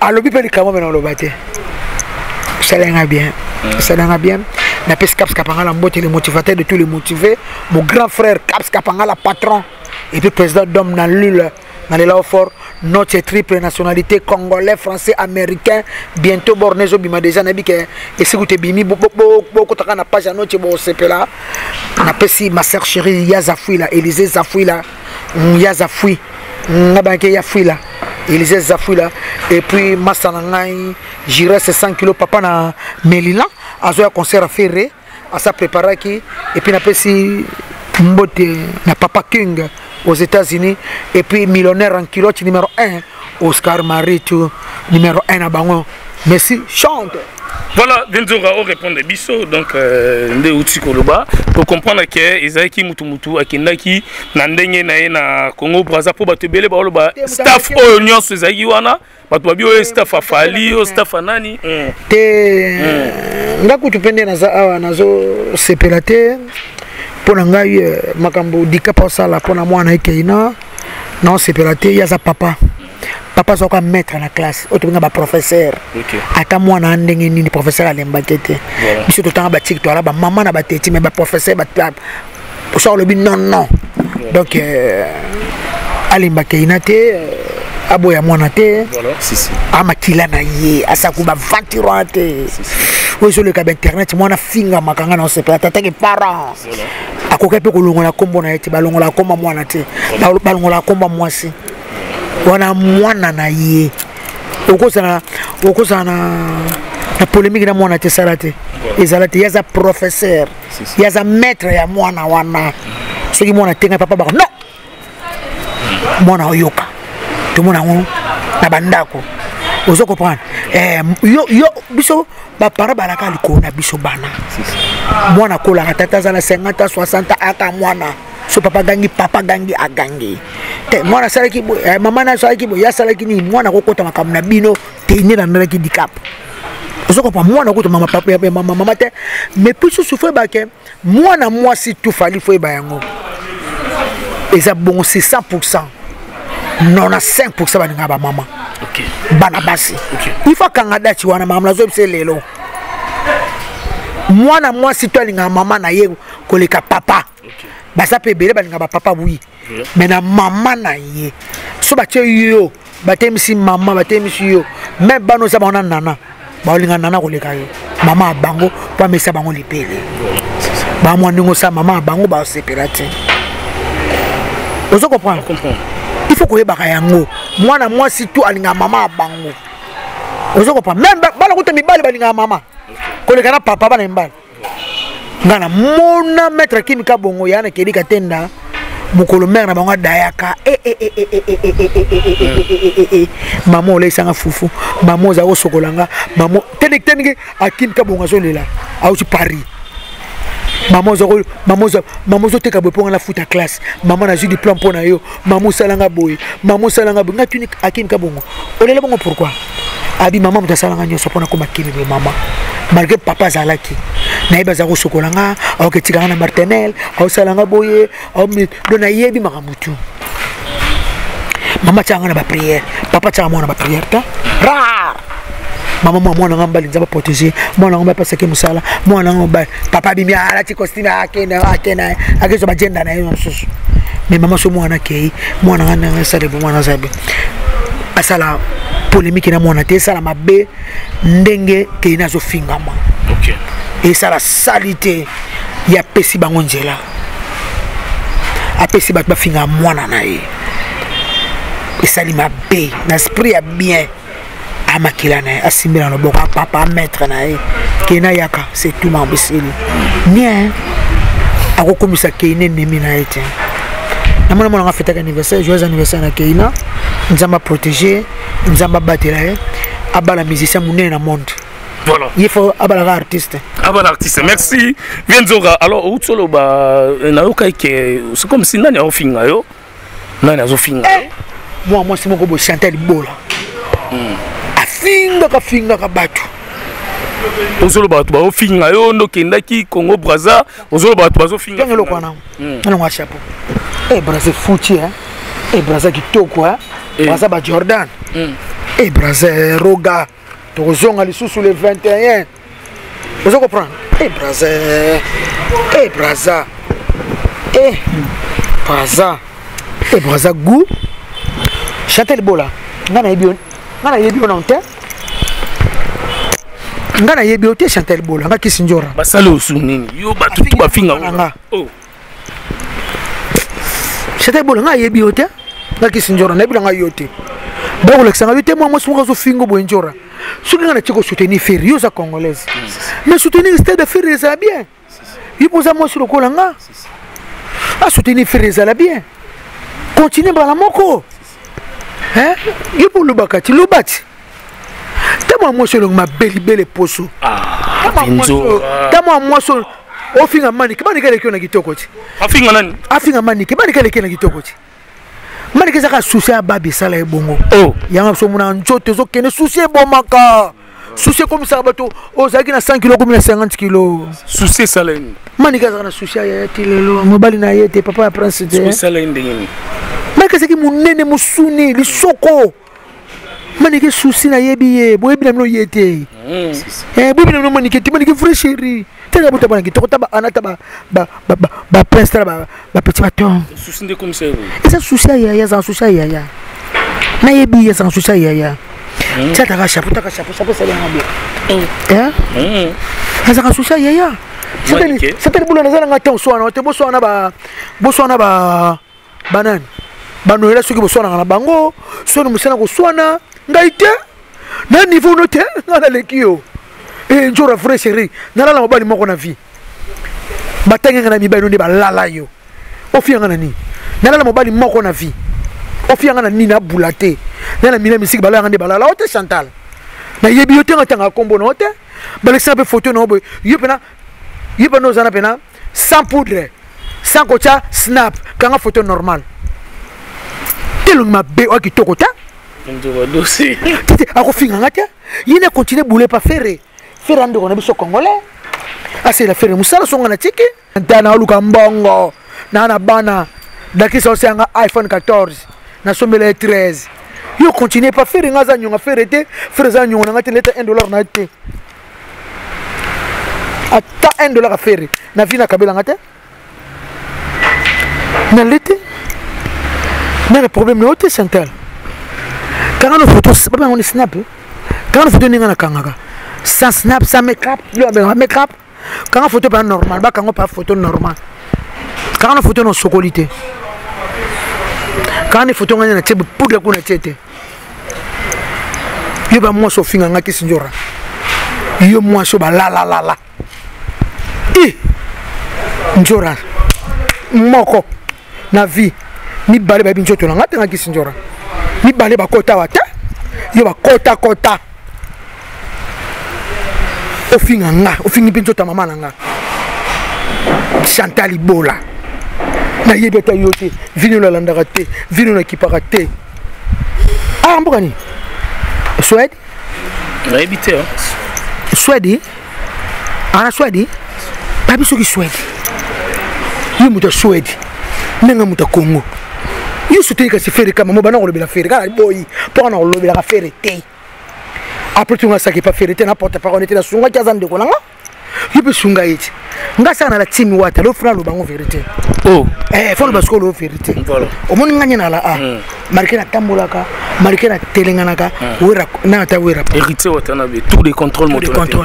alobi pe likamwa na lobate ça lenga bien ça lenga bien na pes caps kapangala mbote le motivateur de tous les motivés mon grand frère caps kapangala patron et puis président d'homme dans l'île, dans les Laofor, notre triple nationalité congolais, français, américain, bientôt borné, je bima déjà nabi que et si vous te bimi beaucoup t'as na page à notre bon CP là, on appelle si ma sœur chérie Elisée Zafouila, Yazafoui, Elisée Zafouila, et puis ma sanangai, j'irai ses 100 kilos papa na Melila, à ce concert à Ferré, à sa préparation et puis on appelle si Mbote na papa King aux États-Unis et puis millionnaire en kilote numéro 1 Oscar Maritu numéro 1 à Bango Messi chante voilà Venzora au répondre biso donc ndé outi koloba pour comprendre que Isaïki mutumutu akindaki na ndenge na ye na Congo Brazza po bato belé ba loba staff oyo nyonso Isaïki wana bato babio staff afali o staff anani té ngakutu pende na za awa nazo sepelate pour ngai makambo dikapa sala pona mwana ikeina non c'est pelaté ya za papa soka mettre na classe otunga ba professeur ata mwana ndenge nini professeur alemba tete biso totanga ba tik to ala ba mama na ba tete mais ba professeur ba pour ça le non donc alemba keina te abo ya mwana te si amakila na ye asakuba 20 te oui sur le câble internet mwana finga makanga na sepelata teke parents akoka pe kolongola kombo na yete balongola komba mwana te balongola komba mwasi wana mwana na ye okozana La polémique na mwana te salate. Ezalate yaza professeur, yaza maître ya mwana wana. Soki mwana tenga papa ba non. Mwana oyoka. Tout mwana ngo na bandako. Ozo comprendre. Yo biso ba para balaka liko na biso bana. Mwana kola tata za na 50 60 aka mwana. So papa gangi agangi. Te mwana sala ki mama na sala ki ya sala ki ni mwana kokota makamna bino te ni na ndala ki dikap. Ozo comprendre mwana kokota mama papa ya mama te mais puis souffre ba ke mwana moi si tout fali foi ba yango. Eza bon c'est 100%. Non à 5% ba ninga ba mama. OK. Bana basi. OK. Il faut kangada ti wana mama zo bise lelo. Mwana moi si toi linga mama na ye koleka papa. OK. Basa pebele ba linga ba papa oui. Mais na mama na ye. So ba tie yo, ba tie msi mama, ba tie msi yo. Mais bano sa ba na nana. Ba linga nana koleka yo. Mama abango pa mesa bango lipele. Ba mwa ningo sa mama abango ba separate. Ozo comprendre? Il faut que les bagayango, moi si tout alinga maman bango. Ozo comprendre? Même balakoute mi bal balinga maman. Ko le kana papa ba nembal. Ngana mona maître kimika bongo yana kedi katenda mukolo mère na bango dayaka maman le sanga fufu maman za o sokolanga maman teneke akimika bongo zo lela au ci Paris. Maman zo te ka bopo na foot a classe maman na ju diplôme pona yo maman salanga boy ngatunik akin ka bongo olele bongo pourquoi abi maman muta salanga nyo so pona ko makini be maman malgré papa zalaki na iba za ko sokolanga au ke tika na martinel au salanga boye au mi dona yebi makamutu mama tsanga na ba prière papa tsanga mona ba prière ta ra maman mwana ngamba linzaba protéger mwana ngamba parce que musala mwana ngamba papa bimi ala ti costume akena akezo ba gender na yo msusu mais maman so mwana kei mwana ngana sale mwana zabe asala polémique na mwana te sala mabe ndenge ke nazo fingama OK et sala salité ya pesi bango njela a pesi ba finga mwana na ye et sali mabe na esprit ya bien amakilana asimila no boka papa maître na ye kena yaka c'est tout mambisili nien akokomisa kene nemi na ete namona mona ngafeta anniversaire joyeux anniversaire na keina nzamba protéger nzamba batela ye abala musicien munene na monde voilà il faut abala artiste abala artiste merci vienzora alors utsolo ba na yoka ke c'est comme si nani afinga yo nani azofinga moi c'est mon gobo chanter bola finga ka batu ozolo batu ba ofinga yo ndokenda ki Congo Brazza ozolo batu bazo finga ngelo kwana ngelo ngwa chapeau Brazza futi Brazza kitoko Brazza ba Jordan Brazza Roga tozonga lisusu le 21 ozo comprendre Brazza Brazza Brazza Brazza goût Chantel Bola ngana ebion ngana ebion on te ngana yebiote Chantel Bola ngaki sinjora basale osunini yo batutu ba finga nga oh Chantel Bola nga yebiote ngaki sinjora na bilanga yote bako leksa yote mwa mosunga zo fingo bo njora sukanga na chiko soutenir Ferré yo za congolaise mais soutenir Stade de Ferré ça bien il posa moi sur le kola nga a soutenir Ferré ça bien continuer bala moko yo pour le bakati lo bati tama moso lo ma belibele poso tama moso ofinga maniki maniki lekyo na kitokoti afinga nani afinga maniki maniki lekyo na kitokoti maniki zaka soucier babi sala ebongo oh yanga so muna njote zo kene soucier bomaka soucier comme ça bato ozaki na 100 kg comme na 50 kg soucier sala nini maniki zaka na soucier ya tilelo mobali na yete papa prince de soucier sala ndingini maniki zaki munene musuni lisoko maniki souci na yebiye boyebi na mino yete boyebi na mino maniki fresheri tena buta bangi tokota ba anata ba prince ba petit baton souci de comme ça et ça souci ya za souci ya na yebiye za souci ya tata ka chapeau ça bien ça ka souci ya c'est boulon za nga temps soana te boswana ba banane banoela soki boswana na bango sono musana ko swana Ngaïté, n'a niveau noté, n'a la lekio. Et je refais serré. Nala la mobali moko na vie. Batenga na mibali nde ba lala yo. Ofianga na ni. Nala la mobali moko na vie. Ofianga na ni na bulate. Nala mina misiki bala ngande bala la ote Chantal. Na yebi yote nganga kombo na ote. Baleksa pe photo na bo. Yepena. Yepena zana pena sans poudre. Sans kocha snap kanga photo normal. Tellement be o ki tokota. Aussi. Il ne continue à bouler pas ferré. Ferré Ndongala est congolais. Ah c'est la ferré Moussa, son ganatiki. Dana Lukambongo, Nana Bana, Daki Sosanga iPhone 14, Nasomele 13. Il continue pas ferré Ngaza Nyonga ferré té, Freza Nyonga ngate leta $1 na té. Ata $1 à ferré. Na vina kabela ngate. Na l'été. Mais le problème est hôté central. Quand on photo, on snap. Quand on photo, sans snap, sans make-up, make-up. Quand on photo, pas normal. Quand on pas photo normal. Quand on photo, on socolité. Quand on photo, on a des poudres qu'on a tête. Il y a moi sur finger qui se dure. Il y a moi sur la la la la. Et Njora, moko, na vie, ni balé ba binjo to na tanga qui se dure. Ni balé ba kota wata, yo ba kota kota. Ofingi pinto ta mama nanga. Chantal Ibola. Na yebeta yote, vino la landaka te, vino na kipaka te. Ah mboka ni. Swedi? Na yebite hein. Swedi? Ana Swedi? Papi soki Swedi. Yo muta Swedi. Nenga muta Kongo. Il soutient que c'est ferré comme moi, on le fait. Boy, pour on le fait. Après tout, on a ça qui pas fait. N'importe quoi, on était là. Sunga Kazan de Golanga. Il peut Sunga it. On a ça dans la team Wata. L'offre le bango vérité. Oh, faut le basco le vérité. Au moins, on a la A. Marqué la Tambolaka, marqué la Telenganaka, Wera, Nata Wera. Hérité Watanabe, tous les contrôles motorisés.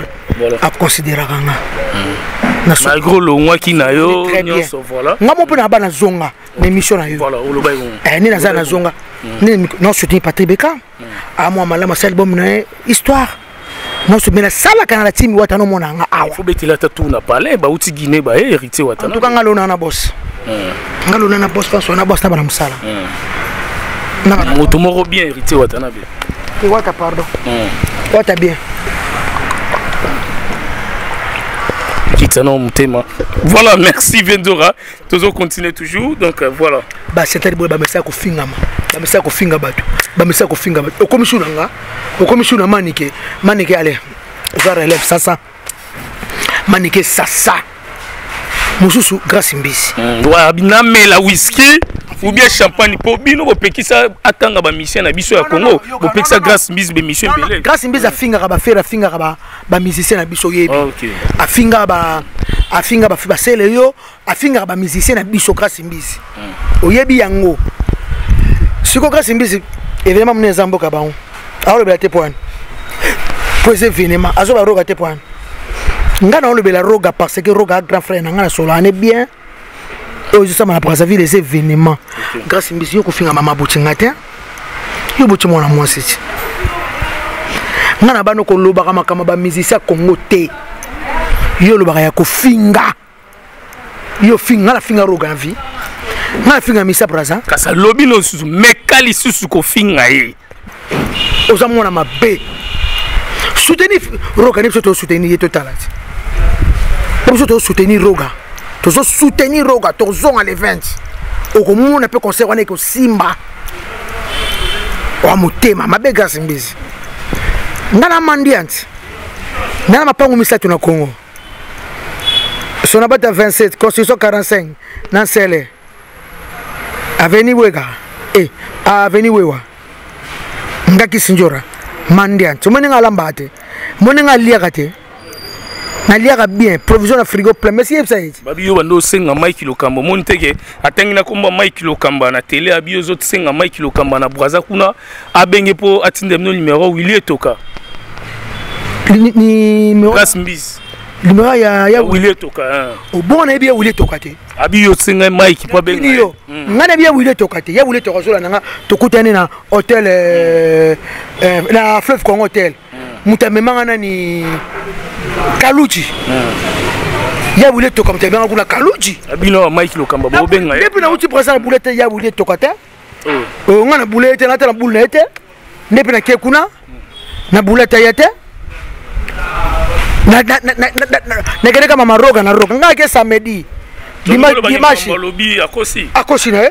À considérer. Malgré le mois qui n'a eu, voilà. Moi, mon père n'a pas la zonga, mais mission a eu. Voilà, au lobaïon. Et ni la zana zonga. Non, je ne pas très béca. À moi, madame, c'est bonne histoire. Non, je mets la salle à la team Watano Monanga. Ah, faut bêter la tatou n'a pas l'air, Baouti Guinée, bah, hérité Watano. Tout quand on a un boss. Quand on a un boss, quand on a un boss, madame Sala. Mon tomoro bien hérité Watanabe. Et Wata, pardon. Wata bien. Voilà, merci Vendora. Toujours continuer toujours. Donc voilà. Bah c'est un peu de message au finger. Message au finger. Message au finger. Au commission, manique. Manique, allez. Var élève, sassa. Manique, sassa. Moussousou, grâce à Mbis. Voilà, binamé la whisky. Ou bien champagne pour bino au petit ça attend à ma mission à Bissou à Congo au petit ça grâce mise mission belé grâce mise à finger à faire à finger à musicien à Bissou yé à finger à fibasele yo à finger à musicien à Bissou grâce mise au yé biango ce que grâce mise événement mené zambo kabon alors le belaté point posé événement azo ba roga té point ngana on le bela roga parce que roga grand frère ngana solo on est bien. Aujourd'hui, ça m'a préservé les événements. Grâce à Monsieur Kufinga, maman Boutingatin, il boute mon amour. Nana Banoko Lobarama Kamaba Mizisa Kongote. Yo Lobaraya Kufinga. Yo Finga la Finga Roganvi. Nana Finga Missa Braza. Kasa Lobino Susu, Mekali Susu Kufinga. Osamona ma bé. Soutenir Rogan, il faut soutenir Totalat. Il faut soutenir Rogan. Tu dois soutenir Roga, tu dois à l'événement. Au moins, on peut conserver que Simba. Oh, mon thème, ma belle grâce, Mbis. Nana Mandiant. Nana Pango Misatu na Congo. Sonabata 27, Constitution 45, Nansele. Avenue Wega. Eh, Avenue Wewa. Ngaki Sinjora. Mandiant. Tu m'en as l'ambate. Mon en a liagate. Il y a bien provision de frigo plein. Merci. mutamemanga ni kaluchi. Il y a voulu comme tu la kaluchi. Abino Mike Lokamba Bobenga. Depuis na outil présent la boulette ya voulu tokata. On a boulette na tala boulette. Ne pe na kekuna na boulette yete. Na kene kama maroga na roga. Nga ke samedi. Dimanche lobby akosi. Akosi na.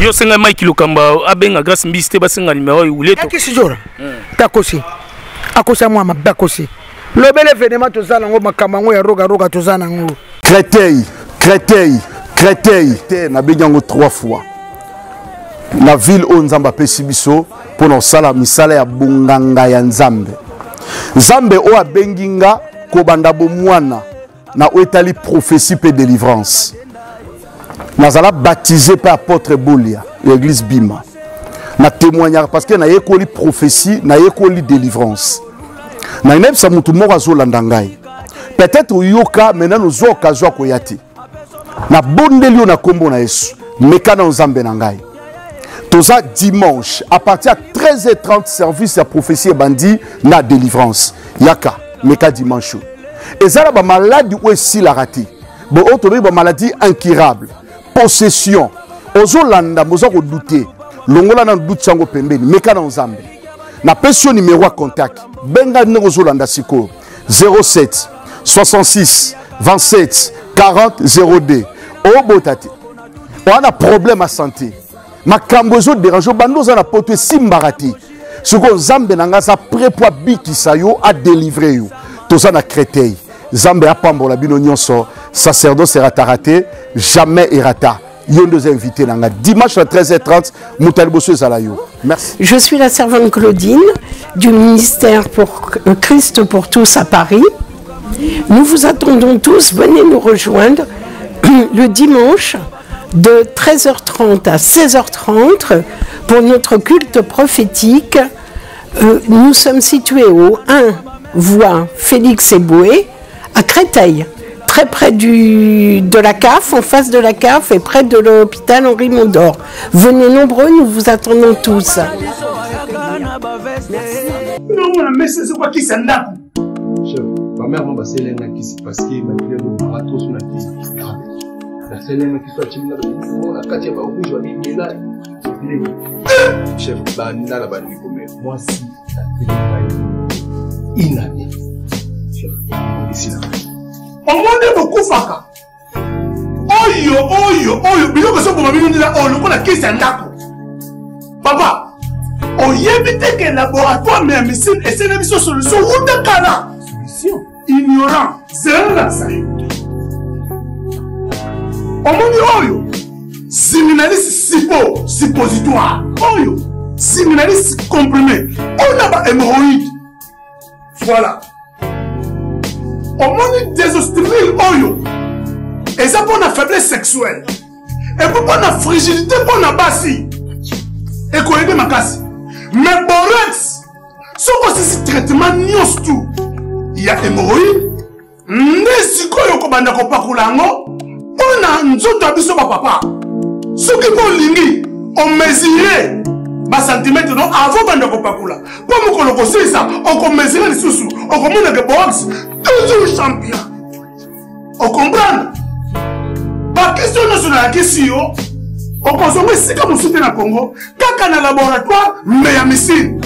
Yo senga Mike Lokamba abenga grâce mbiste basenga numéro uleto. Ya kisijora. Takosi. Akosa moi ma bakosi. Le bel événement de Zanango, Makamango et Roga Roga de Zanango. Créteil. N'a bégango 3 fois. La ville où Nzamba Pessibiso, pour nos salas, misala ya Bunganga ya Nzambe. Nzambe o a Benginga, Kobandabo Mouana, na Oetali prophétie et délivrance. Nazala baptisé par apôtre Bolia, l'église Bima. Na témoignage parce que na yekoli prophétie, na yekoli délivrance. Peut-être yoka mena nous okazo koyati na bondelio na kombo na Yesu mekana nzambe na ngai toza dimanche à partir à 13h30 service ya prophétie bandi na délivrance yaka meka dimanche ezala ba maladie ou si la raté bo otobe ba maladie incurable possession ozolanda mozo ko douter longola na doute sango pembeni mekana nzambe na pension numéro contact Benga Nerozolanda Siko 07 66 27 40 02 Obotati. On a problème à santé. Ma cambozo dérange bandos à la porte simbarati. Ce que Zambé n'a pas prépois biki sayo a délivré you. Tozana Créteil. Zambé a pambola binonion so. Sacerdoce erata raté. Jamais erata. Yon nous a invités dimanche à 13h30, Moutalbosso Zalayo. Merci. Je suis la servante Claudine du ministère pour Christ pour tous à Paris. Nous vous attendons tous, venez nous rejoindre le dimanche de 13h30 à 16h30 pour notre culte prophétique. Nous sommes situés au 1 voie Félix Eboué à Créteil. Très près de la CAF, en face de la CAF et près de l'hôpital Henri Mondor. Venez nombreux, nous vous attendons tous. On monte beaucoup faka. Oyo. Bilo koso boma bino ndila o loko na kisa ndako. Papa, oyebite ke laboratoire mais médecine et c'est une solution ou de kana. Solution ignorant, c'est la salle. On monte oyo. Siminaliste sipo, suppositoire. Oyo. Siminaliste comprimé. On a pas hémorroïde. Voilà. Au monde des ostrils, oyo. Et ça pour la faiblesse sexuelle. Et pour la fragilité, pour la basse. Et qu'on aide ma casse. Mais borax, sauf aussi si traitement n'yons tout. Il y a hémorroïdes. Mais si quoi y'a qu'on bande à copa coulango, on a un zot abisso papa. Ceux qui vont ligner, on mesurait. Bas centimètre non avant bande à copa coula. Pour me colocoser ça, on mesurait les sous-sous. On commande avec borax. Toujours champion. On comprend. Par question de la question, on consomme si comme on soutient le Congo, quand on a un laboratoire, mais à Messine.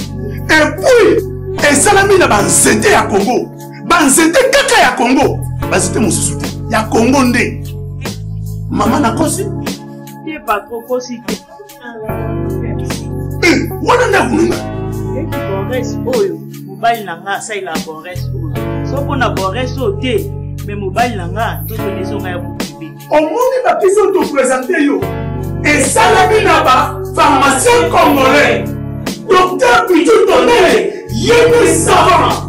Et puis, et Salami n'a pas zété à Congo. Ban zété kaka à Congo. Bah, c'était mon soutien. Il y a Congo ndé. Maman n'a pas si. Il n'y a pas trop si. Eh, on a un homme. Et qui corresse, oh, vous baillez la race et la corresse. Sauf qu'on a beau ressauter, mais mobile langa, tout le maison a occupé. Au monde la personne te présenter yo. Et Salami Naba, pharmacien congolais, docteur Pitou Tonné, Yémi Savant.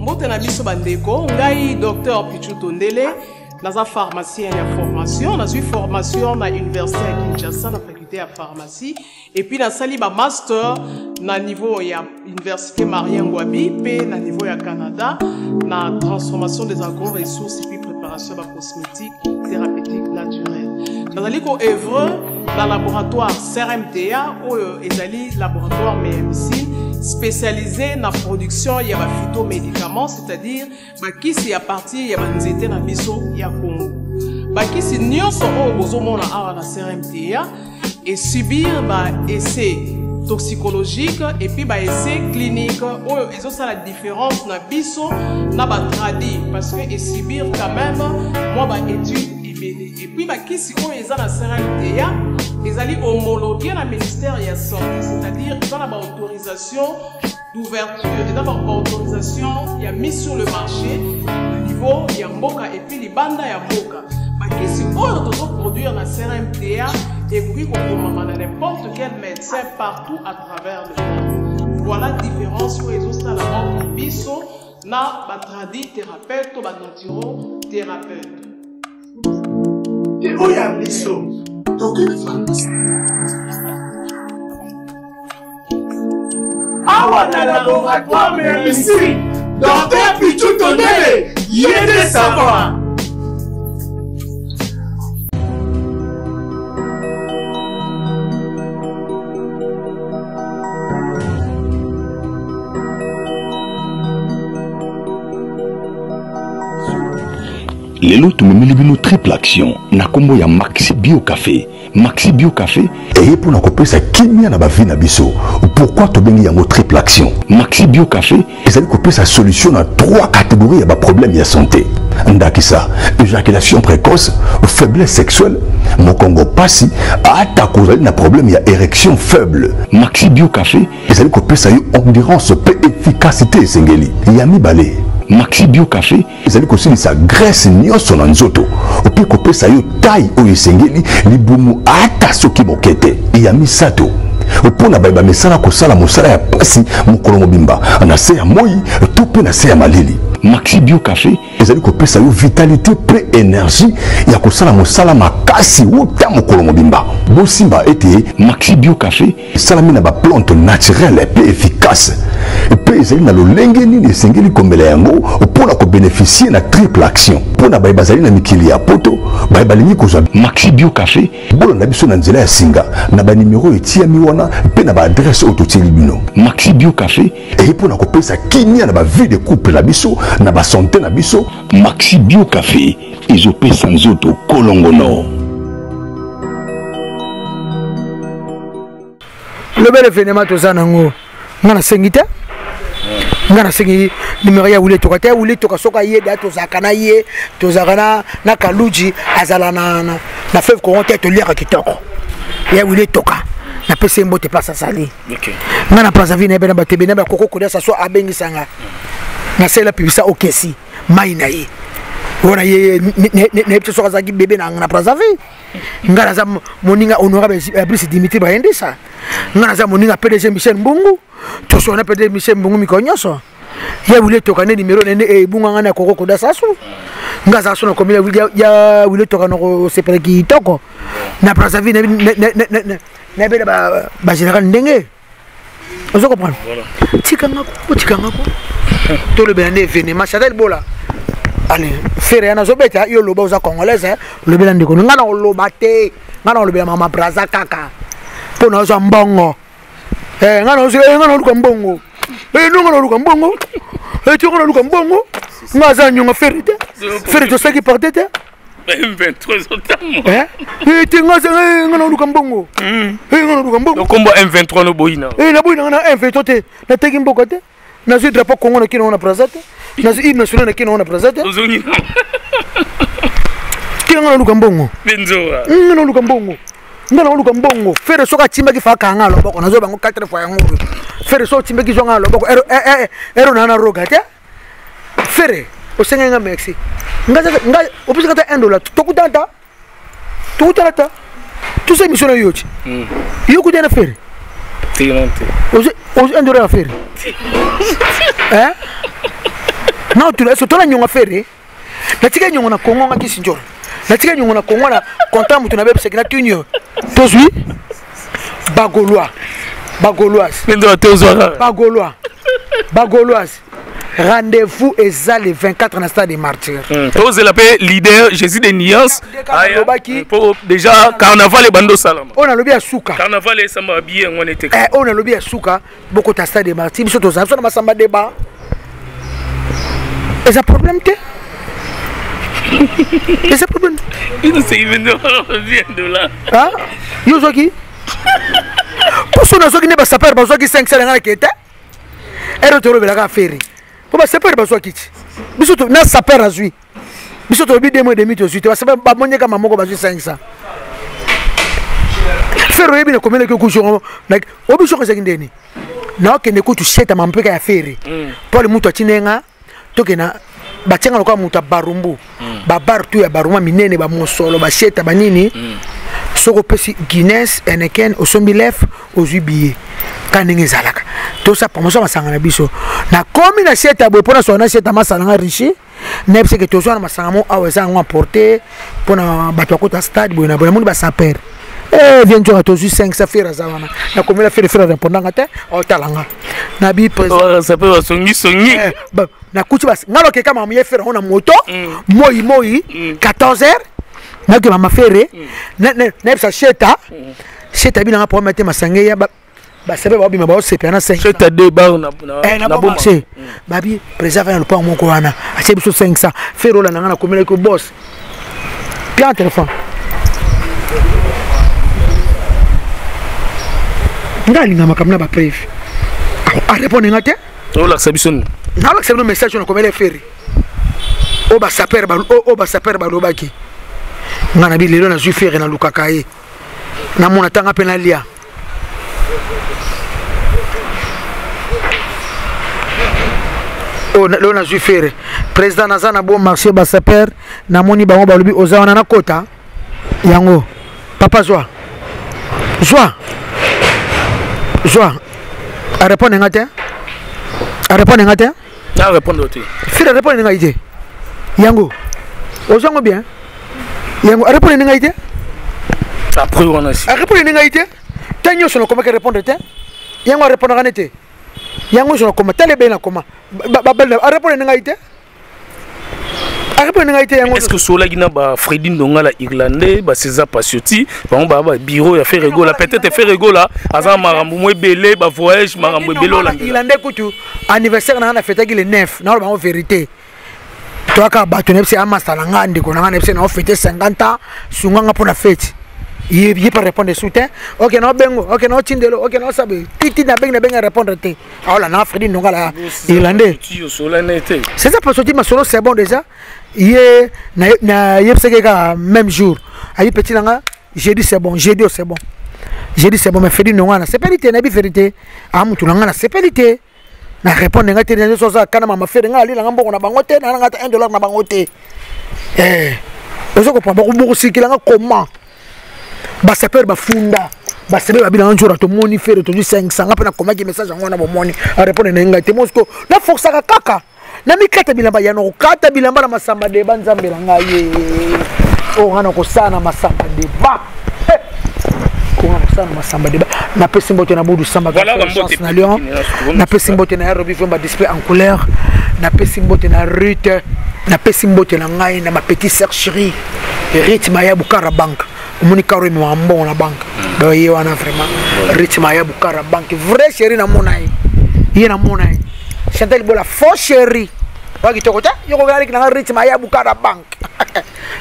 Mbote na biso bandeko, ngai docteur Pitou Tonné, naza pharmacien ya formation, na suis formation na université à Kinshasa na faculté ya pharmacie et puis na sali ba master na niveau ya Université Marien Ngouabi, pe na niveau ya Canada, na transformation des agro-ressources et puis préparation de la cosmétique thérapeutique naturelle. Nous allons œuvrer dans le laboratoire CRMTA ou le laboratoire MMC. spécialisé dans la production de phytomédicaments, c'est-à-dire bakisi à partir ya banzete na biso ya Congo. Bakisi nyonso oyo bozomona awa na CRMTA et subir ba essai toxicologique et puis ba essai clinique oyo ezosala la différence na biso na ba tradi parce que et subir quand même moi ba étude. Et puis, qui si on est dans la CRMTA, ils allaient homologuer le ministère de la Santé, c'est-à-dire dans la autorisation d'ouverture, dans la autorisation, il y a mis sur le marché le niveau, il y a Mboka et puis les bandes, il y a Mboka. Qui si on doit produire la CRMTA et puis qu'on commande à n'importe quel médecin partout à travers le monde. Voilà la différence où ils ont ça là-bas, ils sont là, ils thérapeute, naturothérapeute. Où y a Bissot? Dans quelle pharmacie? Ah ouais, laboratoire, mais ici, dans tes pitous tonnés, y a des savants. Les lots de triple action, na combo ya Maxi Bio Café. Maxi Bio Café. Et pour la couper ça qui m'a na vie na biso. Pourquoi tu bengi yango triple action? Maxi Bio Café. Et ça couper sa solution à trois catégories ya ba problème ya santé. Ndakisa, éjaculation précoce, faiblesse sexuelle, mokongo pasi, ata kozali na problème ya érection faible. Maxi Bio Café. Et ça couper sa endurance pe efficacité sengeli. Yami balé. Maxi Bio Café, ils allaient aussi sa graisse nion son anzoto. Au pire copé sa yo taille ou yesengeli li bumu ata soki mokete. Il a mis sato. Au pont na baiba mesala kosala mosala ya pasi mokolongo bimba. Ana se ya moi, tope na se ya malili. Maxi Bio Café, ils allaient copé sa yo vitalité pré énergie ya kosala mosala makasi ou ta mokolongo bimba. Bosimba été Maxi Bio Café, salami na ba plante naturelle et peu efficace. Ils ont le lengeni les singeli comme les yango pour la bénéficier na triple action pour na baibazali na mikili ya poto baibalini ko Maxi Bio Café bolo na biso na nzela ya singa na ba numéro etia miwana pe na ba adresse autotilibino Maxi Bio Café et pour na ko pesa kinya na ba vie de couple na biso na ba santé na biso Maxi Bio Café ils ont pesa nzoto kolongono. Le bel événement to zanango ngana sengita ngana singi nimeria wule to kasoka ye dato zakana ye to zakana na kaluji azala na feve ko honte to lira kitoko ye wule toka na pese mbote pasa sali ngana pasa vina bena batebena ba koko koda saso abengi sanga na sela pibisa okesi mai na ye wona ye ne pso kazaki bebe na ngana pasa vi ngana za moninga honorable plus Dimitri Manga sa ngana za moninga PDG Michel Mbungu. Tout ce qu'on a peut-être Michel Mbongo Mikonyoso. Il y a eu le tocané numéro et Bungana Koroko d'Assassou. Gazasso, comme il y a eu le tocano, c'est pas qui toco. N'a pas sa vie, n'a pas général Dengue. On se comprend. Tikamako, Tikamako. Tout le béné, Véné, Machadel Bola. Allez, Ferré Nazobeta, il y a le Bosa congolaise, le béné de Gona, on l'a batté, on le béné Mama Braza Kaka. Pour nos ambongo. Eh, ngano zile ngano luka mbongo. Eh, ngano luka mbongo. Eh, tu ngano luka mbongo. Ngaza nyonga ferite. Ferite saki partete. Ben 23 ans. Eh, tu ngaza ngano luka mbongo. Eh, ngano luka mbongo. Kombo M23 no boina. Eh, na boina na M23 te. Na teki mboko te. Na zui drapeau Congo na kina ona prazate. Na zui hymne national na kina ona prazate. Ozongi. Ki ngano luka mbongo. Benzora. Ngano luka mbongo. Ngalo luka mbongo fere soka chimba kifaka ngalo boko nazo bango 4 fois ngolo fere so chimba kizo ngalo boko ero na roga te fere osenga nga Maxi ngaza nga opusika ta $1 tokutata tokutata tuse mission yochi yoku dena fere tirante oje $1 fere hein non tu laisse tona nyonga fere natika nyonga na Kongo nga kisinjoro natika nyonga na Kongo na konta mutu na bebse na tunyo Tozui Bagolois Bagolois Bagolois Bagolois rendez-vous et ça le 24 dans Stade des Martyrs. Tous les paix leader Jésus de Niance. Déjà carnaval et bando salama. On a le bien souka. Carnaval et samba bien on était. On a le bien souka. Beaucoup de Stade des Martyrs. Surtout ça. On a samba débat. Et ça problème t'es. Et ça problème. Il s'est venu de là. Ah? Yo zoki. Pour ceux qui ne savent pas, ceux qui sont 500 qui étaient, ils ont trouvé la ferry. Pour ceux qui ne savent pas, ceux qui ne savent pas, ceux qui ne savent pas, ceux qui ne savent pas, ferry bien comme les couchons, au bout de ce qu'il n'a qu'une écoute chète à m'empêcher à ferry. Pour le mouton tinenga, tokena, batiens encore mouton barumbu, babar tu es baruma minene bamonsolo, bachète à banini. Soko pesi Guinness eneken osombelef ozubiye kanenge zalaka to sa promotion masangana biso na komi na seta bo pona sona seta masalanga riche nepse ke to sona masangamo aweza ngwa porter pona bato ko ta stade bo na bo mundi ba saper eh bien tu as tous 5 safira zawana na komi la fere fere répondanga te o talanga na bi président ça peut songi songi na kuti bas ngalo ke kama muye fere ona moto moi moi 14h na ke mama ferre na sa cheta cheta bina pour mettre ma sangeya ba sebe ba bima ba sepe na sen cheta de ba na bon c'est babi préserve na pas mon koana a c'est biso 500 ferro la na ko mele ko boss bien téléphone ngali ngama kamna ba prévu a répondre ngate to la sabiso na la sabiso message na ko mele ferre o ba saper ba lobaki ngana bi lelo na jufere na lukakae na mona tanga pena lia o lelo na jufere president nazana bon marché ba saper na moni bango ba lobi ozawana na kota yango papa joie joie joie a répondre ngate na répondre tu fille répondre ngaite yango ozango bien. Répondez à l'idée. Après, on a aussi. Répondez à l'idée. Tant que vous avez répondu, vous avez répondu à l'idée. Vous avez répondu à l'idée. Est-ce que cela qui n'a pas Freddy Ndongala irlandais, César Passiotti, bureau à Ferré Gola, peut-être Ferré Gola, Azam Marambou Belé, voyage Marambou Belé. Irlandais, anniversaire, on a fêté le 9, non, en vérité. Toi qui as battu Nepsi Amasta Langandi, qu'on a Nepsi n'a fêté 50 ans, Sunganga pour la fête. Il peut répondre soutien. Ok, non, Bengo, ok, non, Tindelo, ok, non, Sabi. Titi n'a pas répondre. Ah, là, n'a Freddy Ndongala, Irlandais. C'est ça, parce que ma solo, c'est bon déjà. Hier, n'a pas même jour. Aïe, petit Langa, j'ai dit c'est bon, j'ai dit c'est bon. J'ai dit c'est bon, mais Freddy Ndongala, c'est vérité, n'a pas vérité. Ah, Moutulangana, c'est vérité. Je réponds à la question de la Nappessimbote na bodu samba chance na Lyon. Nappessimbote na robivon ba display en couleur. Nappessimbote na rite. Nappessimbote na ngai na ma petite sœur chérie. Rite Maya bukara bank. Monika ro mo ambo na bank. Do yewa na vraiment. Rite Maya bukara bank. Vrai chérie na monai. Ye na monai. Chantal bola faux chérie. Wa kitokota yoko gari na Rite Maya bukara bank.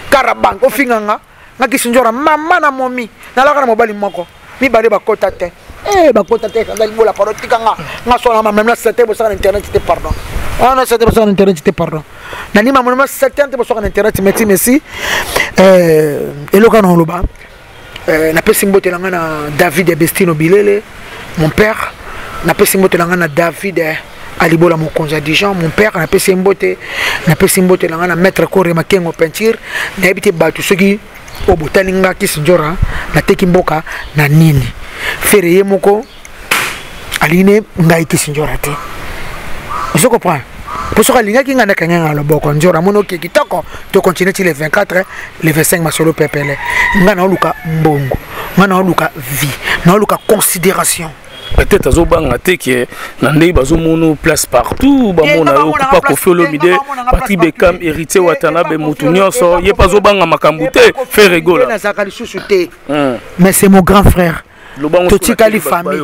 Kara bank ofinga nga. Na kisinjora mama na momi. Na laka na mobali moko. Mi bari bakota te bakota te ka ngalibola parotika nga nga sona mama na 7% na internet te pardon ana 7% na internet te pardon na ni mama na 70% na internet meti Messi eloka na loba Nappessimbote na ngana David Bestino Bilele mon père Nappessimbote na ngana David Alibola mon conja Dijon mon père Nappessimbote na ngana maître Kore Makengo Peinture na habité batu soki au botaninga qui s'endora na tekimboka na nini fereye moko aline ngai qui s'endora te je comprends pour ça linga kinga na kanyanga lo boko njora mono ke kitoko to continuer les 24 les 25 masolo pepele ngana oluka mbongo ngana oluka vie na oluka considération peut-être azobanga te que nandei bazomono place partout bamona yo kupa Koffi Olomidé parti bekam héritier watanabe mutunyoso ye pas zobanga makambu te Ferré Gola mais c'est mon grand frère totika li famille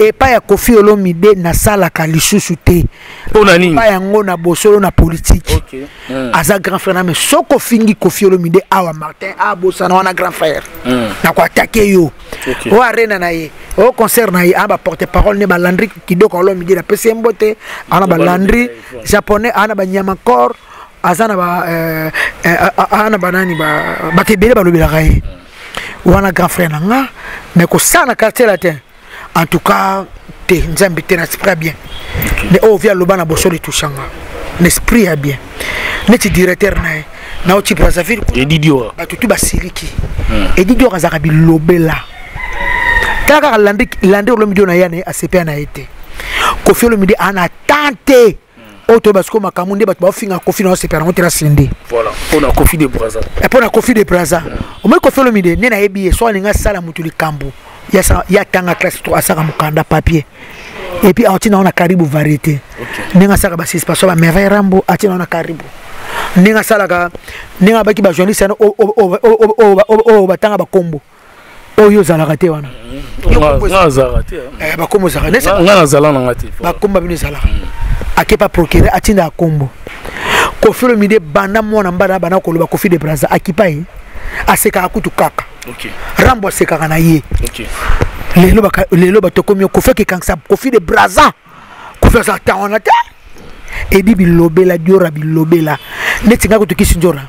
et pas ya Koffi Olomidé na sala kalishusu te pona nini pas yango na bosolo na politique aza grand frère na mais soko fingi Koffi Olomidé awa Martin a bosana wana grand frère na ko attaquer yo o arena na ye au concert na ye aba porte parole ne balandri kidoko Olomidé na Nappessimbote ana balandri japonais ana banyama corps azana ba ana banani ba bakebele balobela kaye wana grand frère nanga mais ko sana quartier latin en tout cas te nzambi te na esprit bien mais o via loba na bosoli touchanga l'esprit a bien mais ti directeur na na oti Brazzaville et Didio ba tutu ba siriki et Didio kazaka bi lobela kaka landé Olomidé na yana ACP na été Koffi Olomidé ana tenté auto basko makamunde ba finga Koffi na ACP na motela sindi voilà on a Koffi de Brazza et pour na Koffi de Brazza au moins Koffi Olomidé né na ebié so ninga sala mutu likambo ya sa ya tanga classe to asaka mukanda papier et puis atina on a karibu variété ninga saka ba espace ba merveille rambo atina on a karibu ninga sala ka ninga ba ki ba journaliste na o ba tanga ba kombo oyo zala raté wana na zala raté eh ba kombo zala na zala na raté ba kombo bino zala ake pas procurer atina kombo Koffi Olomidé bana mwana mbana bana ko loba Koffi de Brazza akipai aseka akutu kaka rambo aseka na ye lelo ba tokomi ko feke kansa Koffi de Brazza ko faire ça ta onata et bibi lobela diora bilobela netinga ko toki sinjora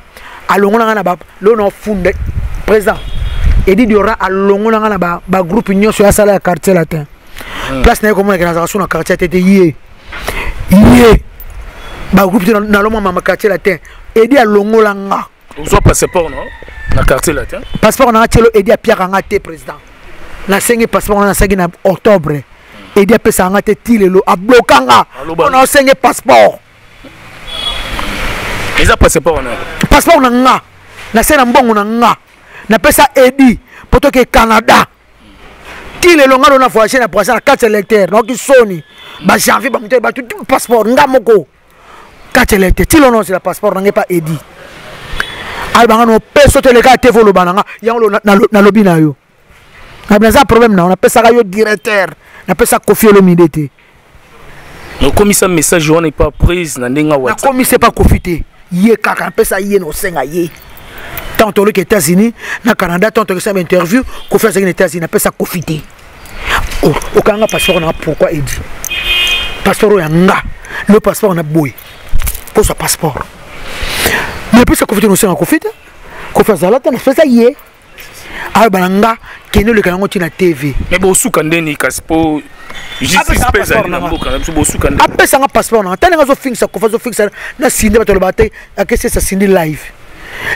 alongona na ba lo no funde présent et diora alongona na ba groupe nyoso ya sala ya quartier latin place na ko mo organisation na quartier tete ye ba groupe na lo mama quartier latin edi a longolanga vous avez passeport non na quartier latin passeport na telo edi a Pierre Angate président na senge passeport na senge na octobre edi a pesa Angate tilelo a blokanga on a senge passeport ils a passeport na passeport na nga na senge mbongo na nga na pesa edi poto ke Canada tilelo ngalo na voyager na Brazza na carte électeur donc soni ba janvier ba muté ba tout passeport nga moko carte électeur tilo non c'est la passeport n'ange pas edi albanga no peso teleka te volo bananga yango na lobi na yo na benza problème na on appelle ça yo directeur na pesa Koffi Olomidé te no komi sa message on n'est pas prise na ndenga wa na komi c'est pas profiter yé kaka pesa yé no senga yé tantôt les États-Unis na Canada tantôt ça interview ko faire ça les États-Unis na pesa profiter o kanga passeport na pourquoi edi passeport yanga le passeport na boy pour son passeport. Mais puisque Koffi nous sommes Koffi, Koffi Zalata nous fait ça hier. Ah bananga, qui nous le canal continue la TV. Mais bon soukandeni Kaspo, justice pesa na mboka, bon soukandeni. Après ça on passeport, on tente de fixer Koffi, de fixer. Na Cindy va te le battre. À qu'est-ce que ça Cindy live?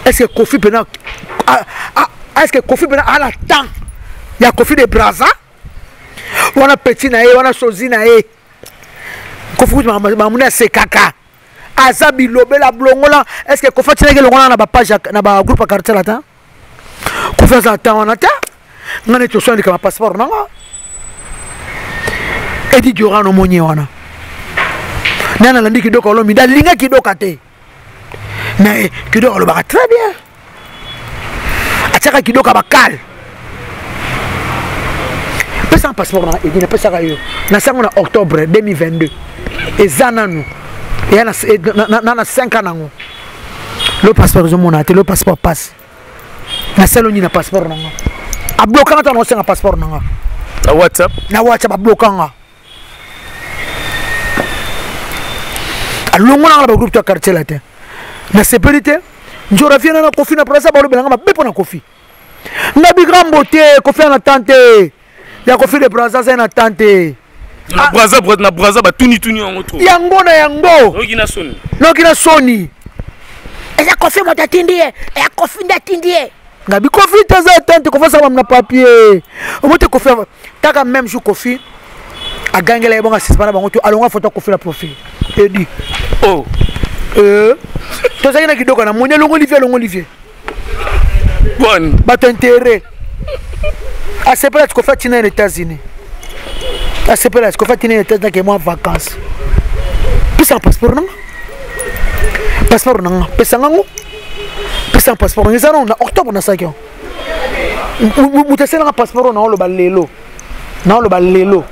Est-ce que Koffi bena, est-ce que Koffi bena à la temps? Il y a Koffi de Brazza. On a petit naé, on a choisi naé. Koffi nous maman a ses caca. Azabi lobela blongola est-ce que Koffi tire longona na ba page na ba groupe quartier latin Koffi za ta wana ta ngane to sondi ka passeport nanga edi jorano monye wana nana landi kidoko Olomidé linga kidoko te mais kidoko ba très bien ataka kidoko ba kal pesa passeport na edi na pesa kayo na sango na octobre 2022 ezananu et on a 5 ans. Le passeport, le passeport passe. On a seulement un passeport. On a bloqué un passeport. Na WhatsApp. Na WhatsApp a bloqué. Alors on a un groupe de quartier latin. Na sécurité, je reviens à la Koffi na presse pour le Belanga, mais pas na Koffi. Na bigrand beauté, Koffi na tante. Ya Koffi de Brazza na tante. Na Brazza ba tuni on retrouve. Yango na yango. Nokina Sony. Nokina Sony. Eza Koffi mo tatindie. Eza Koffi ndatindie. Ngabi Koffi taza tante Koffi sa mna papier. Omote Koffi taka même jour Koffi a gangela e bonga sisbana bangoto alonga photo Koffi la profil. Et dit oh to sa kina kidoko na mone longo Olivier. Bon, ba t'intérêt. A c'est pas Koffi tina aux États-Unis. C'est pas là, ce qu'on fait, c'est en vacances. Puis un passeport, non? Passeport, non? Puis un passeport, non? En octobre, on a ça. Un passeport, non? Le balélo. Non, le balélo.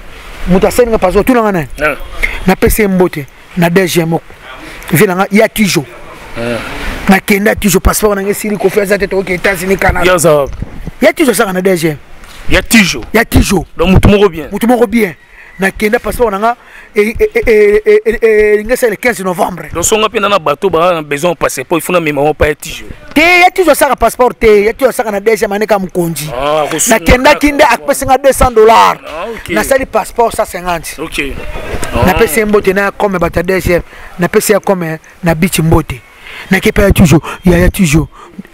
Un passeport, tout le monde. Nappessimbote, na deuxième. Il y a toujours. Il y a toujours passeport, il y a toujours passeport. Il y a toujours ça, deuxième. Il y a toujours. Il y a toujours. Donc, tout le monde bien. Tout le monde bien. Nakenda passeport nanga et le 15 novembre. Donc, si on a un bateau, on a besoin de passeport. Il faut que les mamans pas être toujours. Il y a toujours ça, passeport. Il y a toujours ça, deuxième année comme Kondi. Nakenda Kinda a payé $200. Na sali passeport 150. Ok. Na payé un bote na comme bateau deuxième. Na payé comme na beach bote. Na qui paye toujours. Il y a toujours.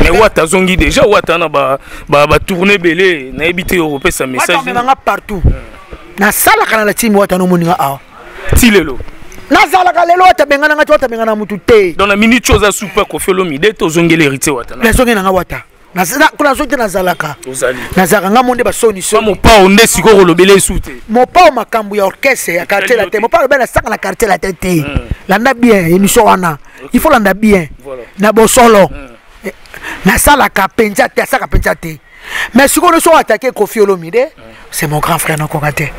Mais Wata Zongi déjà, Wata a tourné belé, n'a habité européen sa message. Wata partout. Na sala kana la team Wata no moninga a. Tilelo. Na sala kana lelo Wata bengana mutu te. Dans la minute chose à super Koffi Olomidé to zongi l'hérité Wata. Na zongi na Wata. Na sala kana zongi na zalaka. Ozali. Na zaranga monde ba soni so. Mo pa onde sikoro lobele soute. Mo pa makambu ya orchestre ya quartier la tête. Mo pa bena saka na quartier la tête. Landa bien émission wana. Il faut landa bien. Na bo solo. Na sala ka penza te sala penza te. Mais si on soit attaqué Koffi Olomidé, c'est mon grand frère non kokaté.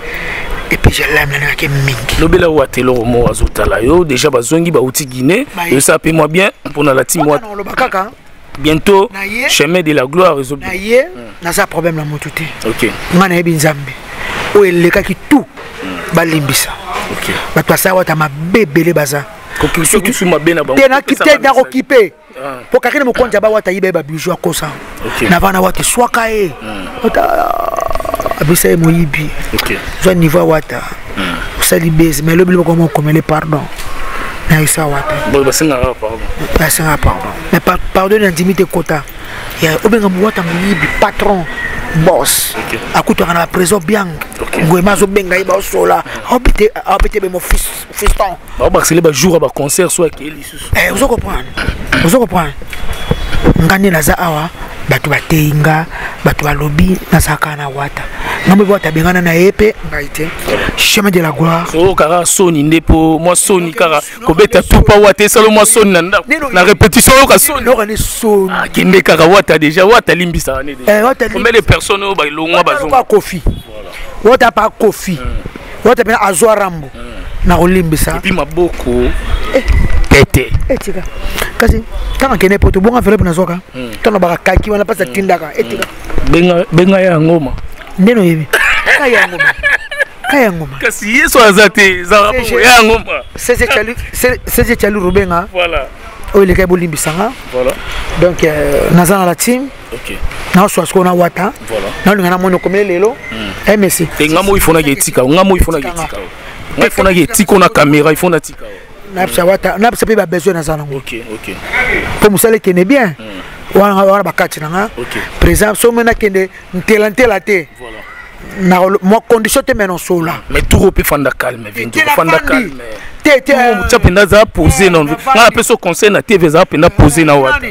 Et puis je l'aime na ke mingi. Lobela watelo mo azotala yo déjà bazongi ba outi Guinée, et ça paie moi bien pour na la team moi. Bientôt chemin de la gloire résolé. Na ye na ça problème la motuté. OK. Ngana e binzambe. O eleka ki tout ba limbisa. OK. Ba toi ça wata ma bébélé baza. Conclusion que sous ma bena ba. Tena ki te na occupé. Pour que quelqu'un me compte, il y a des bijoux à cause. Il y a des soies à cause. Il y a des moïbis. Il y a des wata. Il y a des mais le bleu comme les pardons. Il y a des wata. Bon, c'est un pardon. C'est un pardon. Mais pardon, il y a des quotas. Il y a des wata moïbis, patron, boss. À côté, on a la prison bien. Il y a des benga, il y a des sola. Il y a des fistons. Il y a des jours à des concerts, soit qu'il y a des soucis. Vous comprenez? Vous comprenez? Ngani nazawa, batu bateinga, batu alobi, nasaka na wata. Nambe wata bengana na epe, ngaite. Chemin de la gloire. Oh kara soni ndepo, moi soni kara. Kobeta tupa wata, salo moi soni nanda. Na répétition yo ka soni. Yo kane soni. Ah kende kara wata déjà, wata limbisa ane déjà. Wata limbisa. Combien de personnes au bailonga bazon. Wata pas Koffi. Wata pas Koffi. Wata bena azwa rambo. Na olimbisa. Et puis maboko. Pété. Etika. Quand on est poteau, on a fait le bonheur. Quand on a fait le bonheur, on a passé le tindaka. Benga ya ngoma. Neno yebi. Kaya ngoma. Kaya ngoma. Kasi yeso azate, zarapo ya ngoma. Seze chalu rubenga. Voilà. Oile kaibo limbisanga. Voilà. Donc, nazana la team. Ok. Na swa sko na wata. Voilà. Na lingana mono komele lelo. Messi. Ngamo ifona getika, ngamo ifona getika. Ngamo ifona getika na caméra, ifona tika. Napsa pe ba besoin na zanango. OK. Pour musale kene bien. Wa ba kati nanga. Présent so mena kende ntelante la te. Voilà. Na mo condition te menon so la. Mais tout pe fanda calme, vindu fanda calme. Té mo chapenda za poser non. Na pe so conseil na TV za penda poser na wata.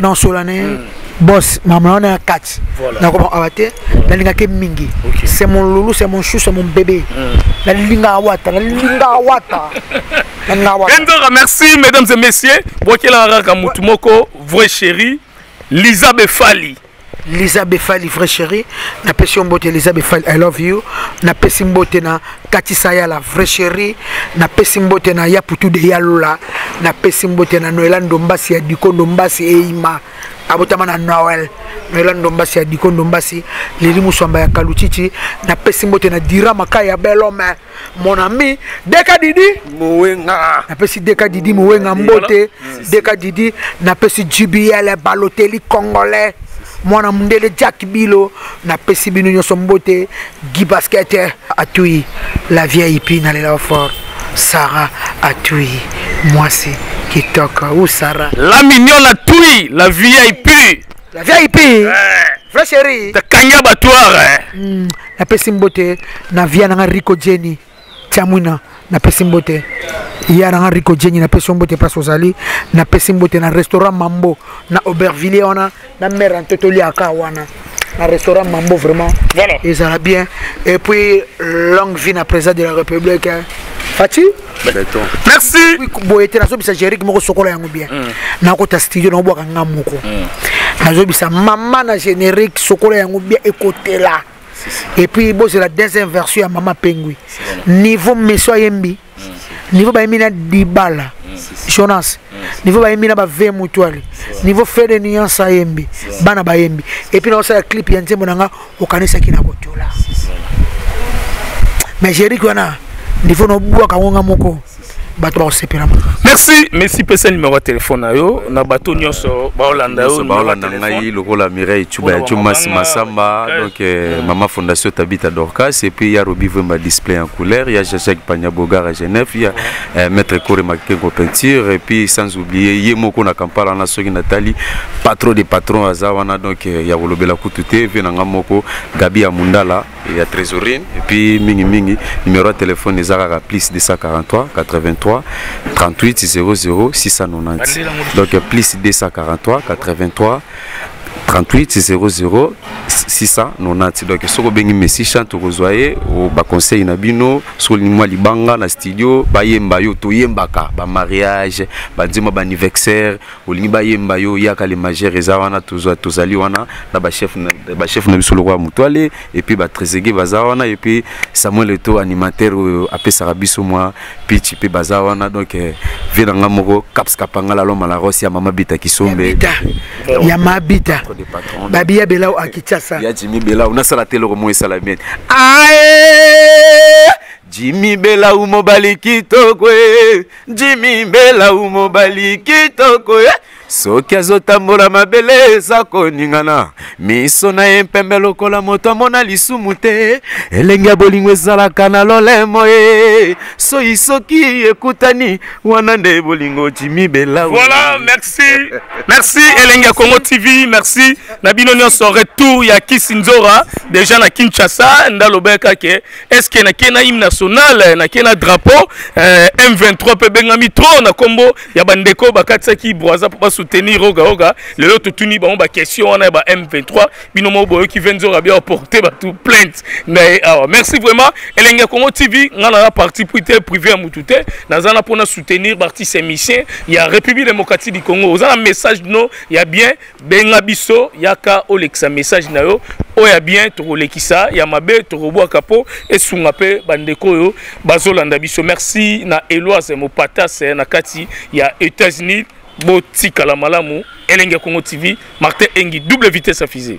Non so la ne. Boss, maman on a kati. Na ko awate, na linga ke mingi. C'est mon loulou, c'est mon chou, c'est mon bébé. La linga wata, la linga wata. Merci mesdames et messieurs. Vrai chéri, Lisa Befali. Lisa Befali, vrai chéri. Nappessimbote Lisa Befali, I love you. Nappessimbote na Kati Sayala, vrai chéri. Nappessimbote na Yaputu de Yalola. Nappessimbote na Noëlan Dombasi, Adiko Dombasi et Ima. Abotama na Noël. Noëlan Dombasi, Adiko Dombasi. Lili Moussamba ya Kalutichi. Nappessimbote na Dirama Kaya Beloma. Mon ami, Deka Didi. Mouenga. Nappessi Deka Didi, Mouenga Mbote. Deka Didi. Nappessi Djibiel, Balotelli Congolais. mwana mundele Jack Bilo na pesi bino nyoso mbote gi basketer Atuy la vieille pine allez la fort Sarah Atuy moi c'est qui toque ou Sarah la mignonne Atuy la vieille pine frère chérie ta kanya batoire na pesi mbote na via na Rico Jenny tiamuna na pesi mbote hier Enrico Jenny na pesi mbote place aux ali na pesi mbote na restaurant Mambo na Aubervilliers on a na mère Antotoli akawana na restaurant Mambo vraiment ils allaient bien et puis longue vie na président de la République Fati merci boyete na so bisagérique moko sokola yango bien na ko ta studio na boka ngamoko na zo bisa mama na générique sokola yango bien écoutez là. Et puis bon, c'est la deuxième version à Mama Pengui. Niveau Messo Yembi, niveau Baimina Dibala, Jonas, niveau Baimina Bave Mutuali, niveau Fede Nyansa Yembi, Bana Bayembi. Et puis on a un clip qui est au Kanisa Kinakotola. Mais j'ai dit qu'on a niveau Noboua Kawanga Moko. Merci, merci pour ce numéro de téléphone. On a battu Nyos Baolanda. Baolanda, Logola Mireille, Thomas Massamba, donc Maman Fondation Tabita Dorcas, et puis il y a Roby Vemba Display en couleur, il y a Jacques Pagnabogar à Genève, il y a Maître Kore Makengo Peinture, et puis sans oublier, il y a Moko Nakampala, Nassori Nathalie, patron des patrons Azawana, donc il y a Wolobela Koutouté, Venanga Moko, Gabi Amundala, il y a Trésorine, et puis Mingi Mingi, numéro de téléphone des Zara Plus 243 83. 38 00 690 donc plus 243 83 38 00 690 donc soko bengi Messi chante rozoyer au ba conseil na bino solimwa libanga na studio ba yemba yo to yembaka ba mariage ba ndima ba anniversaire olingi ba yemba yo yaka le majeur ezawana tozo tozali wana na ba chef na biso lokwa mutwale et puis ba tresege bazawana et puis Samuel Eto animateur apesa biso moi pitch pe bazawana donc viranga moko kapskapanga la loma la rosia mama bita kisombe ya mabita Babia Bela ou Kinshasa. Ya Jimmy Bela ou na sala telo ko moy sala bien. Ae Jimmy Bela ou mobali kitoko. Jimmy Bela ou mobali kitoko. Soki azotambola mabele eza koningana miso na ye mpembe lokola moto amona lisumu te elenge ya bolingo ezalaka na lolemo ye soki soki ekutani wana nde bolingo Jimmy Bela. Voilà, merci merci Elenga Congo TV, merci na bino nyonso retour ya Kisinzora deja na Kinshasa ndalobeka ke eske na kena hymne national na kena drapeau M23 pe bengami trop na kombo ya bandeko bakatisaki broza pour soutenir Roga Roga le lot tuni ba on ba question on a ba M23 binomo boyo ki venzora bien porter ba tout plainte mais merci vraiment Elenga Congo TV ngana parti privé à Moutouté nazana pour na soutenir artiste émission il y a République démocratique du Congo on a message non il y a bien benga biso yaka olexa message na yo o ya bien to lekisa ya mabe to robo kapo et sunga pe bandeko yo bazolanda biso merci na Eloise Mopatas na kati ya États-Unis Boti Kalamalamu, Elenga Congo TV, Martin Engi, double vitesse à fusée.